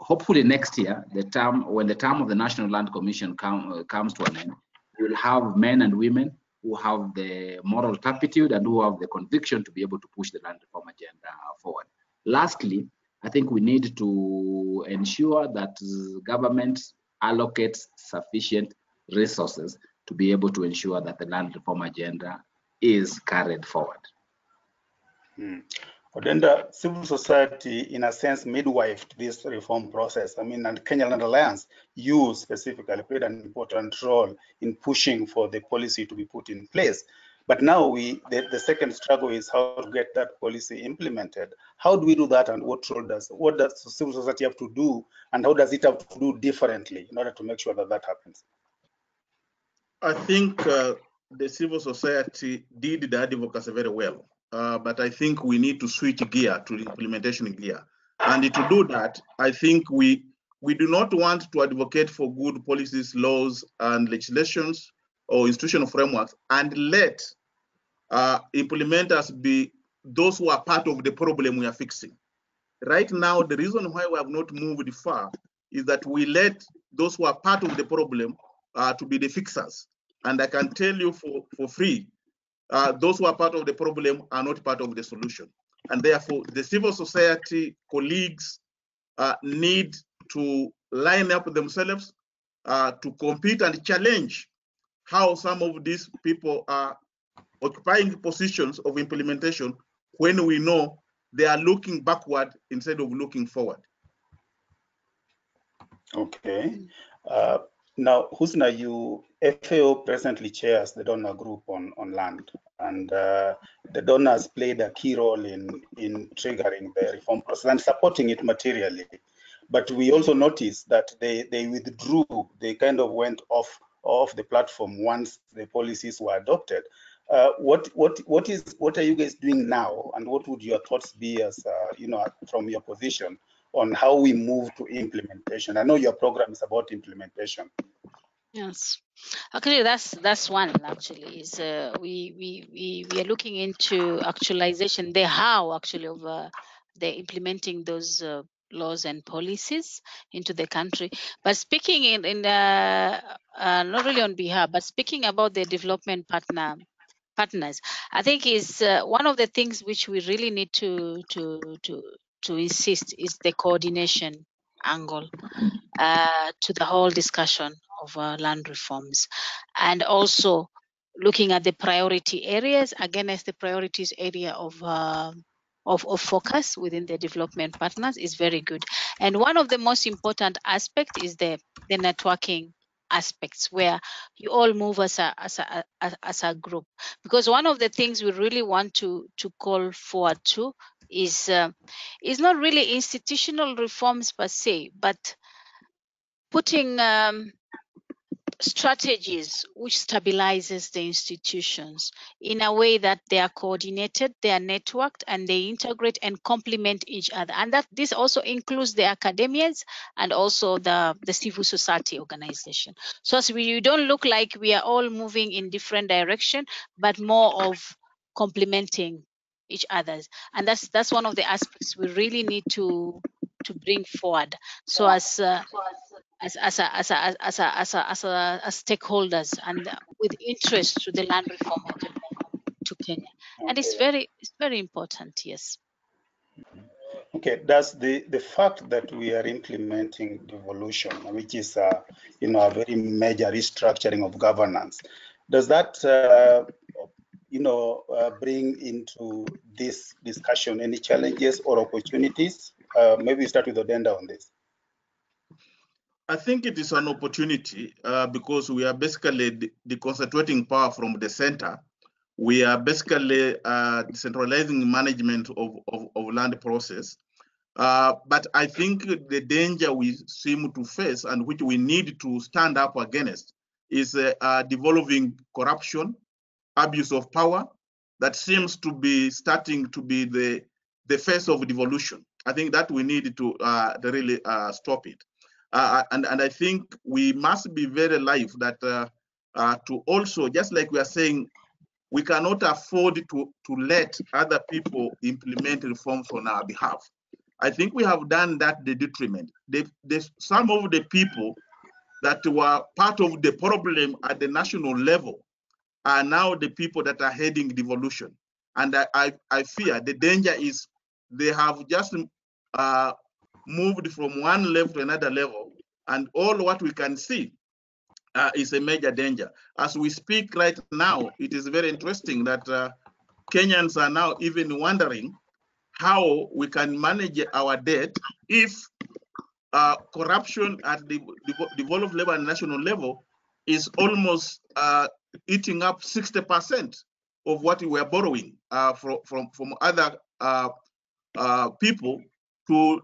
Hopefully next year, the term, when the term of the National Land Commission come, uh, comes to an end, we'll have men and women who have the moral turpitude and who have the conviction to be able to push the land reform agenda forward. Lastly, I think we need to ensure that government allocates sufficient resources to be able to ensure that the land reform agenda is carried forward. Mm. Odenda, civil society, in a sense, midwife to this reform process. I mean, and Kenya Land Alliance, you specifically played an important role in pushing for the policy to be put in place. But now we, the, the second struggle is how to get that policy implemented. How do we do that, and what role does, what does civil society have to do, and how does it have to do differently in order to make sure that that happens? I think uh, the civil society did the advocacy very well. Uh, but I think we need to switch gear to implementation gear. And to do that, I think we, we do not want to advocate for good policies, laws, and legislations or institutional frameworks and let uh, implementers be those who are part of the problem we are fixing. Right now, the reason why we have not moved far is that we let those who are part of the problem uh, to be the fixers. And I can tell you for, for free, Uh, those who are part of the problem are not part of the solution. And therefore, the civil society colleagues uh, need to line up themselves uh, to compete and challenge how some of these people are occupying positions of implementation when we know they are looking backward instead of looking forward. Okay. Uh, now, Husna, you F A O presently chairs the donor group on, on land, and uh, the donors played a key role in, in triggering the reform process and supporting it materially. But we also noticed that they, they withdrew, they kind of went off, off the platform once the policies were adopted. Uh, what, what, what, is, what are you guys doing now, and what would your thoughts be as, uh, you know, from your position on how we move to implementation? I know your program is about implementation. Yes. Okay, that's that's one actually. Is uh, we we we we are looking into actualization, the how actually of uh, the implementing those uh, laws and policies into the country. But speaking in in uh, uh, not really on behalf, but speaking about the development partner partners, I think is uh, one of the things which we really need to to to to insist is the coordination angle uh, to the whole discussion of uh, land reforms, and also looking at the priority areas again as the priorities area of, uh, of of focus within the development partners is very good. And one of the most important aspects is the the networking aspects, where you all move as a as a as a group, because one of the things we really want to to call forward to is uh, is not really institutional reforms per se, but putting um, strategies which stabilizes the institutions in a way that they are coordinated, they are networked, and they integrate and complement each other. And that this also includes the academias and also the, the civil society organization. So as we you don't look like we are all moving in different direction, but more of complementing each other's. And that's that's one of the aspects we really need to to bring forward. So as uh, As as a, as a, as a, as a, as a, as stakeholders and with interest to the land reform to Kenya. Okay. And it's very, it's very important, yes. Okay, that's the, the fact that we are implementing devolution, which is uh, you know, a very major restructuring of governance. Does that uh, you know, uh, bring into this discussion any challenges or opportunities? Uh, maybe we start with Odenda on this. I think it is an opportunity uh, because we are basically de deconcentrating power from the center. We are basically uh, decentralizing management of, of, of land process. Uh, but I think the danger we seem to face and which we need to stand up against is uh, uh, devolving corruption, abuse of power, that seems to be starting to be the, the face of devolution. I think that we need to uh, really uh, stop it. Uh, and, and I think we must be very alive that uh, uh, to also, just like we are saying, we cannot afford to, to let other people implement reforms on our behalf. I think we have done that the detriment. They, they, some of the people that were part of the problem at the national level are now the people that are heading devolution. And I, I, I fear the danger is they have just uh, moved from one level to another level, and all what we can see uh, is a major danger. As we speak right now, it is very interesting that uh, Kenyans are now even wondering how we can manage our debt if uh, corruption at the developed level and national level is almost uh, eating up sixty percent of what we are borrowing uh, from, from, from other uh, uh, people to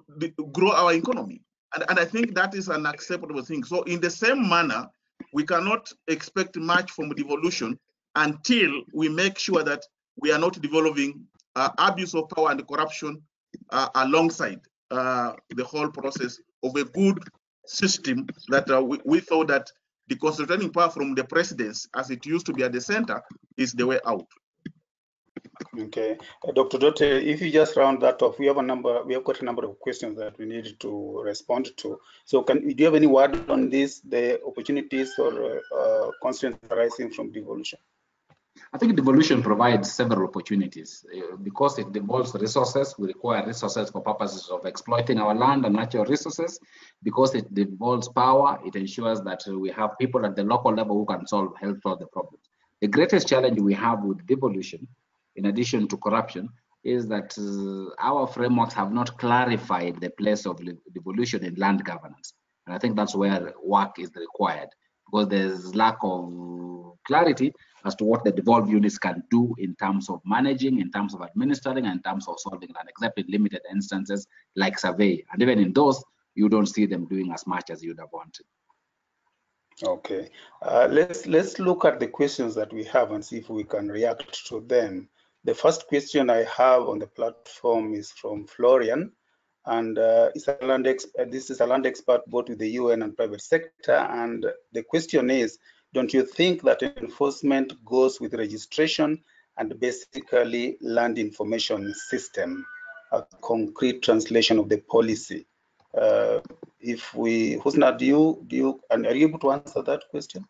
grow our economy. And, and I think that is an acceptable thing. So in the same manner, we cannot expect much from devolution until we make sure that we are not developing uh, abuse of power and corruption uh, alongside uh, the whole process of a good system that uh, we, we thought that deconcentrating power from the presidency, as it used to be at the center, is the way out. Okay, uh, Doctor Dote, if you just round that off, we have a number. We have got a number of questions that we need to respond to. So, can do you have any word on this? The opportunities or uh, constraints arising from devolution? I think devolution provides several opportunities uh, because it devolves resources. We require resources for purposes of exploiting our land and natural resources. Because it devolves power, it ensures that uh, we have people at the local level who can solve, help solve the problems. The greatest challenge we have with devolution, in addition to corruption, is that uh, our frameworks have not clarified the place of devolution in land governance. And I think that's where work is required, because there's lack of clarity as to what the devolved units can do in terms of managing, in terms of administering, and in terms of solving land, except in limited instances like survey. And even in those, you don't see them doing as much as you'd have wanted. Okay, uh, let's, let's look at the questions that we have and see if we can react to them. The first question I have on the platform is from Florian, and uh, it's a land expert. This is a land expert both with the U N and private sector, and the question is, don't you think that enforcement goes with registration and basically land information system, a concrete translation of the policy? Uh, if we, Husna, do you, do you, and are you able to answer that question?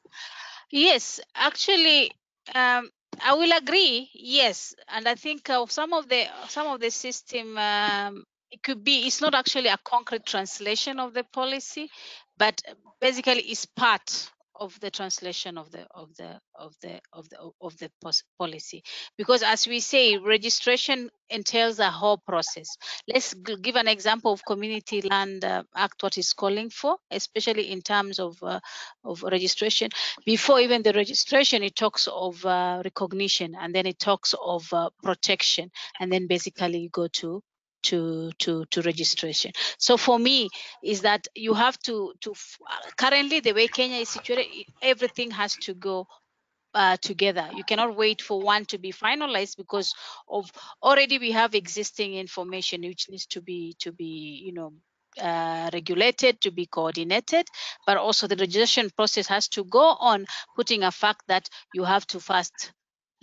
Yes, actually, um, I will agree, yes, and I think uh, some of the some of the system um, it could be it's not actually a concrete translation of the policy, but basically it's part of the translation of the of the of the of the of the policy, because as we say, registration entails a whole process. Let's give an example of Community Land Act, what is calling for, especially in terms of uh, of registration. Before even the registration, it talks of uh, recognition, and then it talks of uh, protection, and then basically you go to To, to to registration. So for me is that you have to to currently the way Kenya is situated, everything has to go uh, together. You cannot wait for one to be finalized because of already we have existing information which needs to be to be you know uh, regulated, to be coordinated, but also the registration process has to go on, putting a fact that you have to first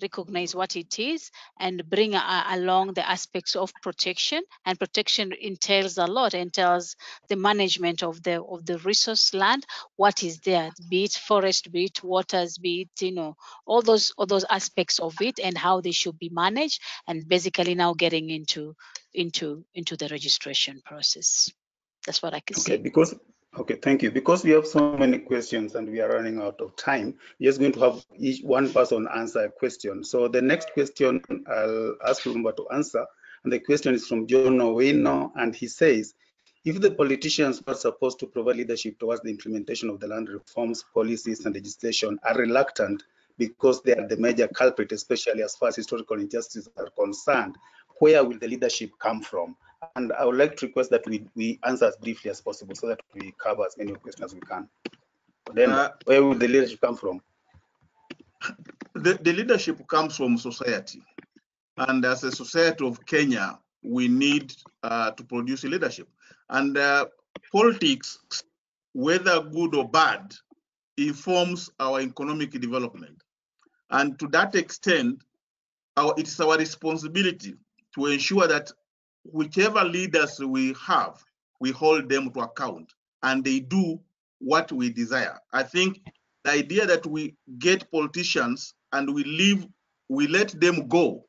recognize what it is, and bring uh, along the aspects of protection. And protection entails a lot, entails the management of the of the resource land, what is there, be it forest, be it waters, be it, you know, all those all those aspects of it and how they should be managed, and basically now getting into into into the registration process. That's what I can say. Okay, because Okay, thank you. Because we have so many questions and we are running out of time, we're just going to have each one person answer a question. So the next question I'll ask Lumumba to answer, and the question is from John Owino, and he says, if the politicians who are supposed to provide leadership towards the implementation of the land reforms, policies and legislation are reluctant because they are the major culprit, especially as far as historical injustices are concerned, where will the leadership come from? And I would like to request that we, we answer as briefly as possible so that we cover as many questions as we can. Then, uh, where will the leadership come from? The, the leadership comes from society. And as a society of Kenya, we need uh, to produce a leadership. And uh, politics, whether good or bad, informs our economic development. And to that extent, our, it's our responsibility to ensure that whichever leaders we have, we hold them to account and they do what we desire. I think the idea that we get politicians and we leave, we let them go,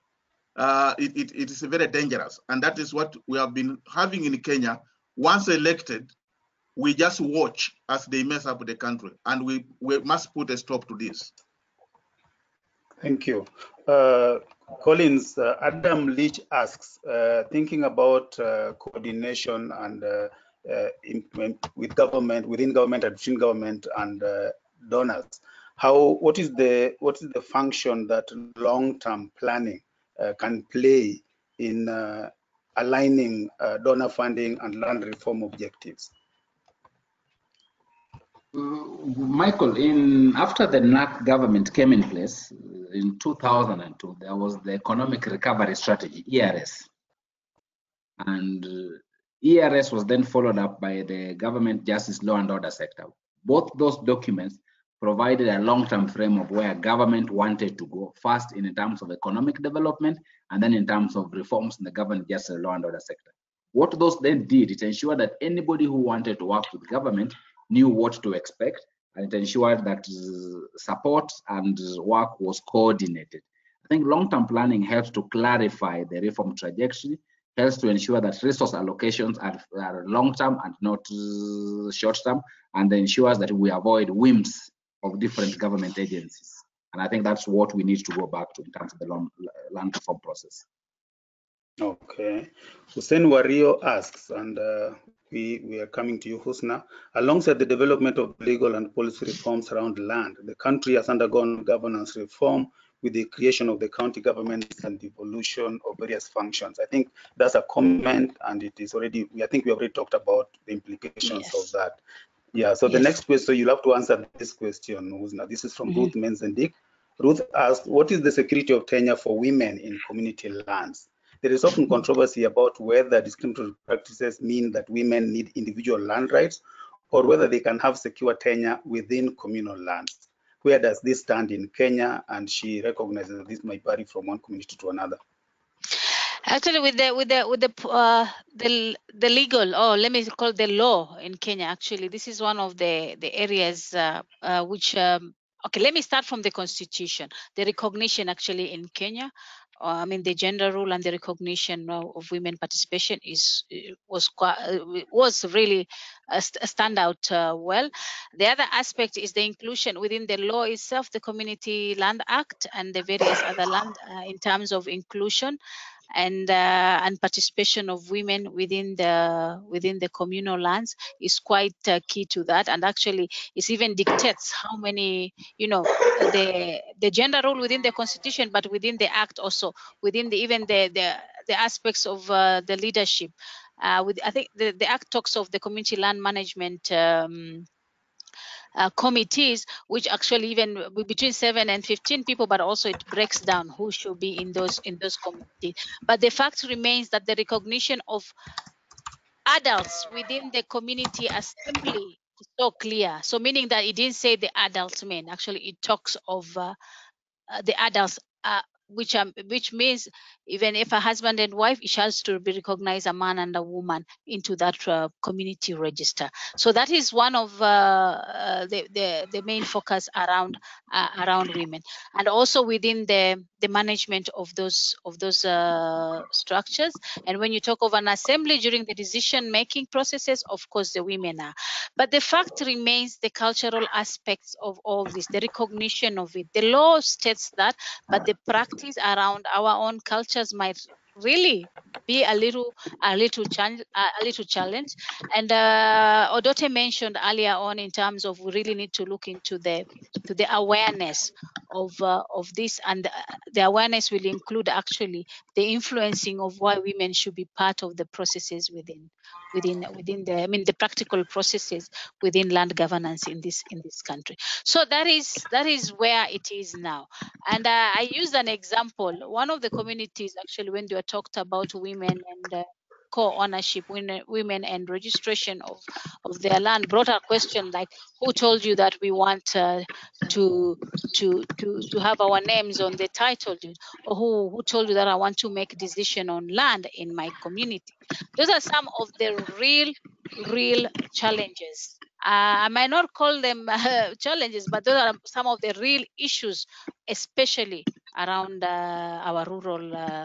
uh, it, it, it is very dangerous. And that is what we have been having in Kenya. Once elected, we just watch as they mess up the country, and we, we must put a stop to this. Thank you. Uh, Collins, uh, Adam Leach asks, uh, thinking about uh, coordination and uh, uh, with government, within government and between government and uh, donors, how what is the what is the function that long-term planning uh, can play in uh, aligning uh, donor funding and land reform objectives? Michael, in after the N A C government came in place in two thousand two, there was the Economic Recovery Strategy, E R S, and E R S was then followed up by the Government Justice Law and Order sector. Both those documents provided a long-term frame of where government wanted to go, first in terms of economic development and then in terms of reforms in the Government Justice Law and Order sector. What those then did, it ensured that anybody who wanted to work with government knew what to expect, and it ensured that support and work was coordinated. I think long-term planning helps to clarify the reform trajectory, helps to ensure that resource allocations are, are long-term and not short-term, and ensures that we avoid whims of different government agencies. And I think that's what we need to go back to in terms of the long, land reform process. Okay. Hussein Wario asks, and uh, we, we are coming to you, Husna. Alongside the development of legal and policy reforms around land, the country has undergone governance reform with the creation of the county governments and the evolution of various functions. I think that's a comment, and it is already, I think we have already talked about the implications yes. of that. Yeah, so yes. the next question, so you'll have to answer this question, Husna. This is from mm-hmm. Ruth Menzendik. Ruth asks, what is the security of tenure for women in community lands? There is often controversy about whether discriminatory practices mean that women need individual land rights or whether they can have secure tenure within communal lands. Where does this stand in Kenya? And she recognizes that this might vary from one community to another. Actually, with the with the with the uh, the the legal, or let me call it the law in Kenya, actually, this is one of the the areas uh, uh, which. Um, okay, let me start from the constitution, the recognition actually in Kenya. I mean, the gender rule and the recognition of women participation is was quite, was really a standout. Uh, well, the other aspect is the inclusion within the law itself, the Community Land Act and the various other land uh, in terms of inclusion and uh, and participation of women within the within the communal lands is quite uh, key to that. And actually, it even dictates how many, you know, the the gender role within the constitution, but within the act also, within the even the the, the aspects of uh, the leadership. Uh, with I think the the act talks of the community land management Um, Uh, committees, which actually even between seven and fifteen people, but also it breaks down who should be in those in those committees. But the fact remains that the recognition of adults within the community assembly is so clear. So meaning that it didn't say the adult men. Actually, it talks of uh, uh, the adults uh, which um, which means even if a husband and wife, it has to be recognized a man and a woman into that uh, community register. So that is one of uh, uh, the, the the main focus around uh, around women, and also within the the management of those of those uh, structures. And when you talk of an assembly during the decision making processes, of course the women are. But the fact remains the cultural aspects of all this, the recognition of it. The law states that, but the practice around our own cultures might really be a little a little challenge a little challenge and uh Odote mentioned earlier on in terms of we really need to look into the to the awareness of uh, of this, and the awareness will include actually the influencing of why women should be part of the processes within within within the I mean the practical processes within land governance in this in this country. So that is that is where it is now. And uh, I used an example. One of the communities actually, when they were talked about women and uh, co-ownership, women, women and registration of, of their land, brought a question like, who told you that we want uh, to, to to to have our names on the title deed? Or who, who told you that I want to make decision on land in my community? Those are some of the real, real challenges. Uh, I might not call them uh, challenges, but those are some of the real issues, especially around uh, our rural uh,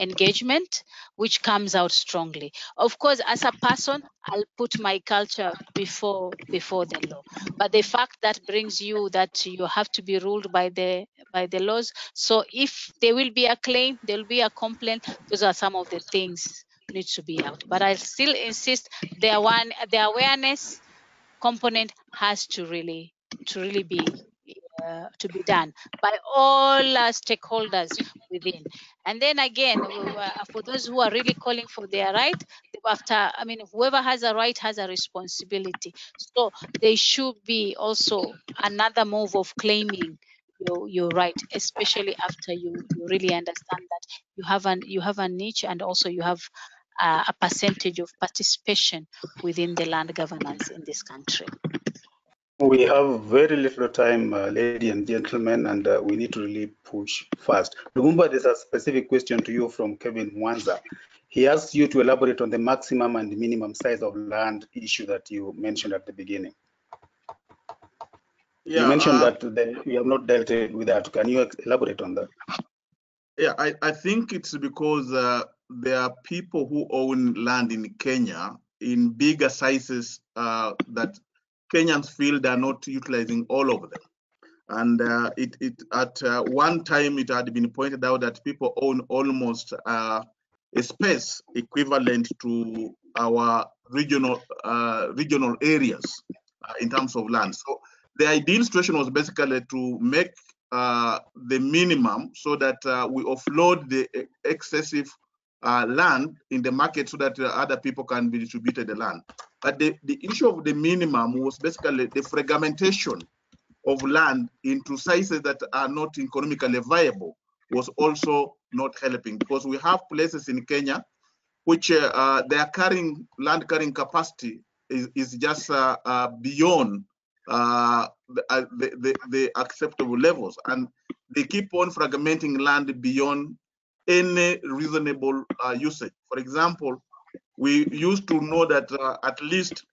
engagement, which comes out strongly. Of course, as a person, I'll put my culture before before the law, but the fact that brings you that you have to be ruled by the by the laws. So if there will be a claim, there will be a complaint. Those are some of the things needs to be out. But I still insist the one the awareness component has to really to really be Uh, to be done by all uh, stakeholders within. And then again, uh, for those who are really calling for their right, after I mean whoever has a right has a responsibility, so there should be also another move of claiming your, your right, especially after you, you really understand that you have an you have a niche, and also you have uh, a percentage of participation within the land governance in this country. We have very little time, uh, ladies and gentlemen, and uh, we need to really push fast. Lumumba, there's a specific question to you from Kevin Mwanza. He asks you to elaborate on the maximum and minimum size of land issue that you mentioned at the beginning. Yeah, you mentioned uh, that you have not dealt with that. Can you elaborate on that? Yeah, I, I think it's because uh, there are people who own land in Kenya in bigger sizes uh, that Kenyans feel they are not utilizing all of them. And uh, it, it at uh, one time it had been pointed out that people own almost uh, a space equivalent to our regional uh, regional areas uh, in terms of land. So the ideal situation was basically to make uh, the minimum so that uh, we offload the excessive Uh, land in the market so that uh, other people can be distributed the land. But the, the issue of the minimum was basically the fragmentation of land into sizes that are not economically viable was also not helping, because we have places in Kenya which uh, uh, their carrying land carrying capacity is, is just uh, uh, beyond uh, the, uh, the, the, the acceptable levels, and they keep on fragmenting land beyond any reasonable uh, usage. For example, we used to know that uh, at least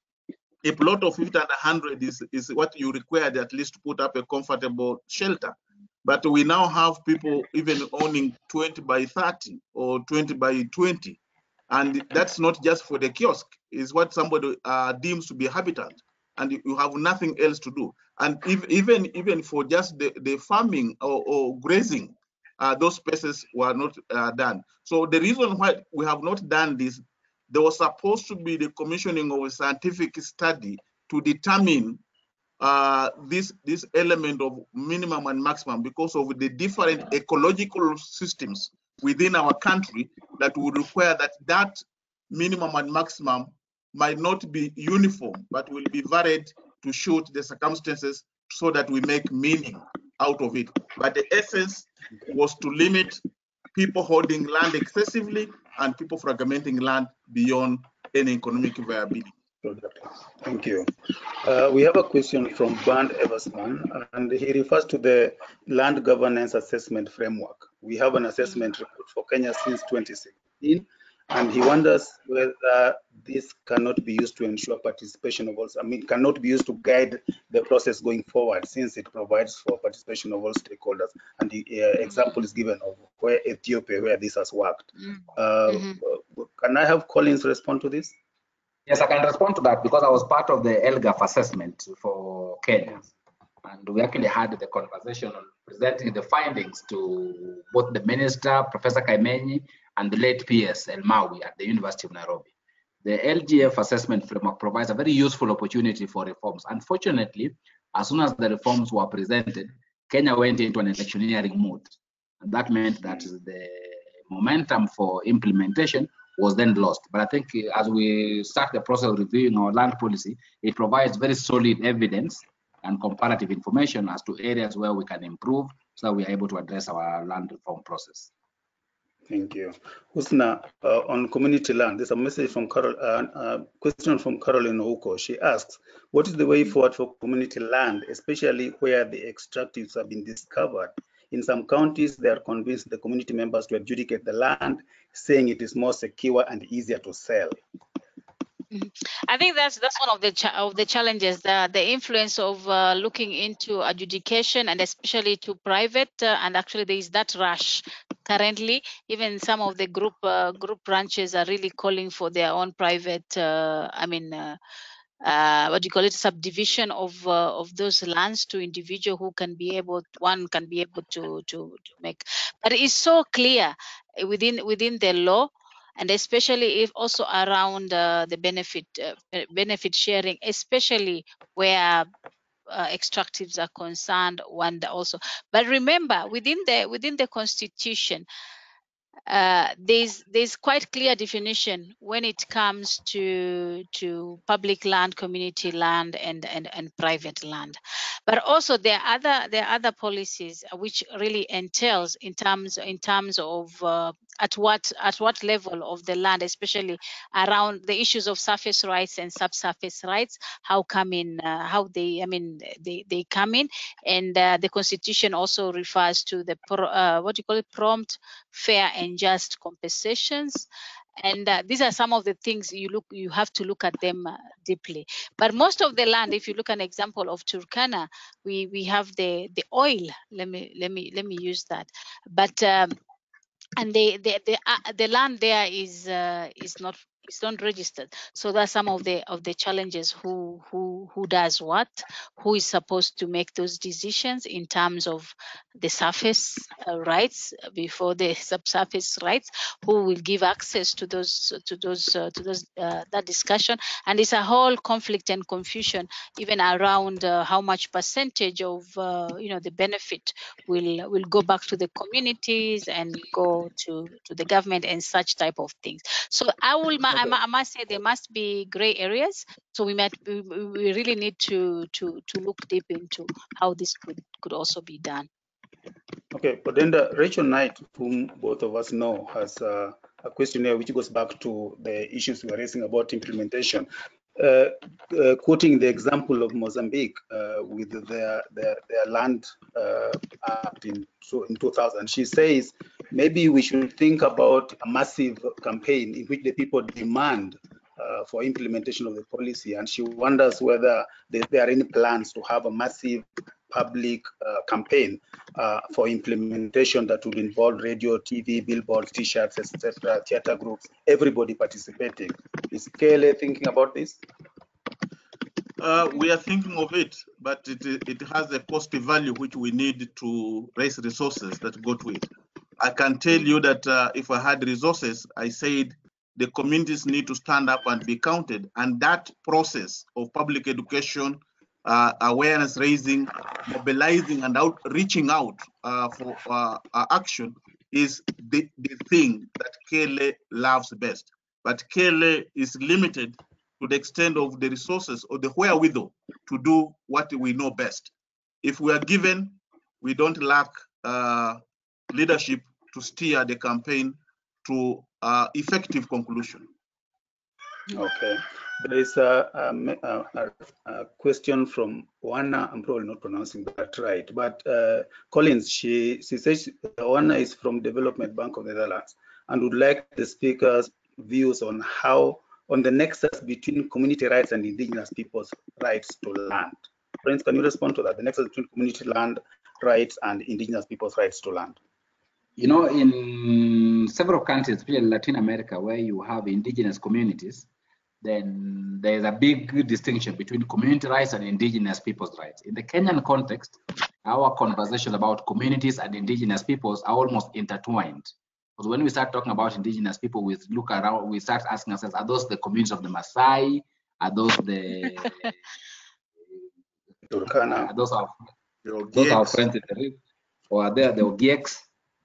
a plot of fifty and one hundred is, is what you required at least to put up a comfortable shelter. But we now have people even owning twenty by thirty or twenty by twenty. And that's not just for the kiosk, it's what somebody uh, deems to be habitat. And you have nothing else to do. And if, even, even for just the, the farming or, or grazing, Uh, those spaces were not uh, done. So the reason why we have not done this, there was supposed to be the commissioning of a scientific study to determine uh, this, this element of minimum and maximum, because of the different ecological systems within our country that would require that that minimum and maximum might not be uniform, but will be varied to suit the circumstances so that we make meaning out of it. But the essence was to limit people holding land excessively and people fragmenting land beyond any economic viability. product. Thank you. Uh, we have a question from Bernd Eversman, and he refers to the land governance assessment framework. We have an assessment report for Kenya since twenty sixteen, and he wonders whether this cannot be used to ensure participation of all, I mean, cannot be used to guide the process going forward, since it provides for participation of all stakeholders. And the uh, example is given of where Ethiopia, where this has worked. Uh, mm-hmm. Can I have Collins respond to this? Yes, I can respond to that because I was part of the L GAF assessment for Kenya. And we actually had the conversation on presenting the findings to both the minister, Professor Kaimenyi, and the late P S Elmawi at the University of Nairobi. The L G F assessment framework provides a very useful opportunity for reforms. Unfortunately, as soon as the reforms were presented, Kenya went into an electioneering mode. And that meant that the momentum for implementation was then lost. But I think as we start the process of reviewing our land policy, it provides very solid evidence and comparative information as to areas where we can improve so that we are able to address our land reform process. Thank you. Husna, uh, on community land, there's a message from Carol, uh, a question from Caroline Ouko. She asks, what is the way forward for community land, especially where the extractives have been discovered? In some counties, they are convinced the community members to adjudicate the land, saying it is more secure and easier to sell. I think that's that's one of the cha of the challenges, the the influence of uh, looking into adjudication, and especially to private. Uh, and actually, there is that rush currently. Even some of the group uh, group ranches are really calling for their own private. Uh, I mean. Uh, Uh, what do you call it? Subdivision of uh, of those lands to individual who can be able, one can be able to to to make. But it's so clear within within the law, and especially if also around uh, the benefit uh, benefit sharing, especially where uh, extractives are concerned. One also, but remember within the within the constitution. Uh, there's there's quite clear definition when it comes to to public land, community land, and and and private land. But also there are other there are other policies which really entails in terms in terms of uh, at what at what level of the land, especially around the issues of surface rights and subsurface rights, how come in uh, how they I mean they they come in, and uh, the constitution also refers to the pro, uh, what do you call it prompt, fair, and just compensations, and uh, these are some of the things you look you have to look at them uh, deeply. But most of the land, if you look at an example of Turkana, we we have the the oil, let me let me let me use that, but um, and the the the, uh, the land there is uh, is not it's not registered. So that's some of the of the challenges, who who who does what, who is supposed to make those decisions in terms of the surface uh, rights before the subsurface rights, who will give access to those to those uh, to those uh, that discussion. And it's a whole conflict and confusion even around uh, how much percentage of uh, you know the benefit will will go back to the communities and go to to the government and such type of things. So I will I must say there must be gray areas, so we might we really need to to to look deep into how this could could also be done. Okay, but then the Rachel Knight, whom both of us know, has a, a questionnaire which goes back to the issues we are raising about implementation. Uh, uh, quoting the example of Mozambique uh, with their their, their land uh, act in so in two thousand, she says maybe we should think about a massive campaign in which the people demand uh, for implementation of the policy, and she wonders whether there, there are any plans to have a massive public uh, campaign uh, for implementation that would involve radio, T V, billboards, t-shirts, et cetera, theater groups, everybody participating. Is Kele thinking about this? Uh, we are thinking of it, but it, it has a cost value which we need to raise resources that go to it. I can tell you that uh, if I had resources, I said the communities need to stand up and be counted, and that process of public education, Uh, awareness raising, mobilizing, and out reaching out uh, for uh, uh, action is the, the thing that Kele loves best. But Kele is limited to the extent of the resources or the wherewithal to do what we know best. If we are given, we don't lack uh, leadership to steer the campaign to uh, effective conclusion. Okay. There is a, a, a, a question from Oana. I'm probably not pronouncing that right, but uh, Collins, she, she says Oana is from Development Bank of the Netherlands and would like the speaker's views on how, on the nexus between community rights and indigenous people's rights to land. Friends, can you respond to that? The nexus between community land rights and indigenous people's rights to land. You know, in several countries, especially Latin America, where you have indigenous communities, then there's a big distinction between community rights and indigenous people's rights. In the Kenyan context, our conversation about communities and indigenous peoples are almost intertwined. Because when we start talking about indigenous people, we look around, we start asking ourselves, are those the communities of the Maasai? Are those the Turkana? Are those our, those our friends in the river? Or are they the Ogieks?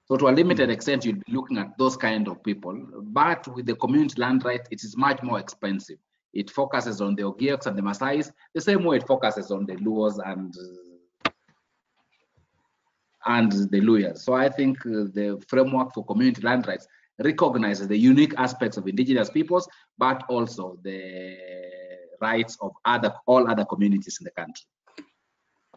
So to a limited extent, you'd be looking at those kind of people. But with the community land right, it is much more expensive. It focuses on the Ogieks and the Maasais, the same way it focuses on the Luos and, uh, and the Luyas. So I think uh, the framework for community land rights recognizes the unique aspects of indigenous peoples, but also the rights of other all other communities in the country.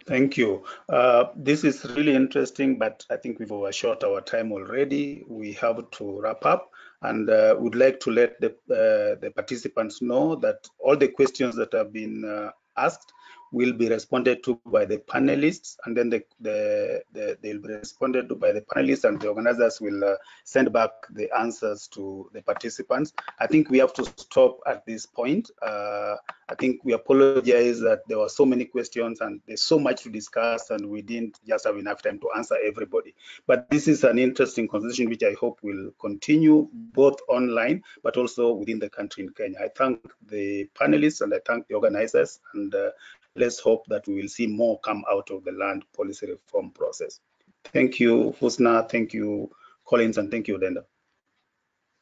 Thank you. Uh, this is really interesting, but I think we've overshot our time already. We have to wrap up, and uh, would like to let the, uh, the participants know that all the questions that have been uh, asked will be responded to by the panelists, and then the, the, the, they'll be responded to by the panelists, and the organizers will uh, send back the answers to the participants. I think we have to stop at this point. Uh, I think we apologize that there were so many questions and there's so much to discuss, and we didn't just have enough time to answer everybody. But this is an interesting conversation which I hope will continue both online, but also within the country in Kenya. I thank the panelists and I thank the organizers, and uh, let's hope that we will see more come out of the land policy reform process. Thank you, Husna. Thank you, Collins, and thank you, Odenda.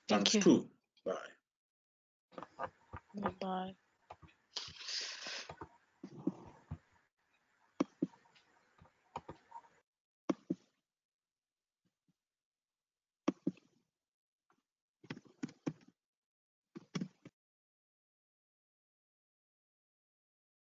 Thank you. Thanks too. Bye. Bye.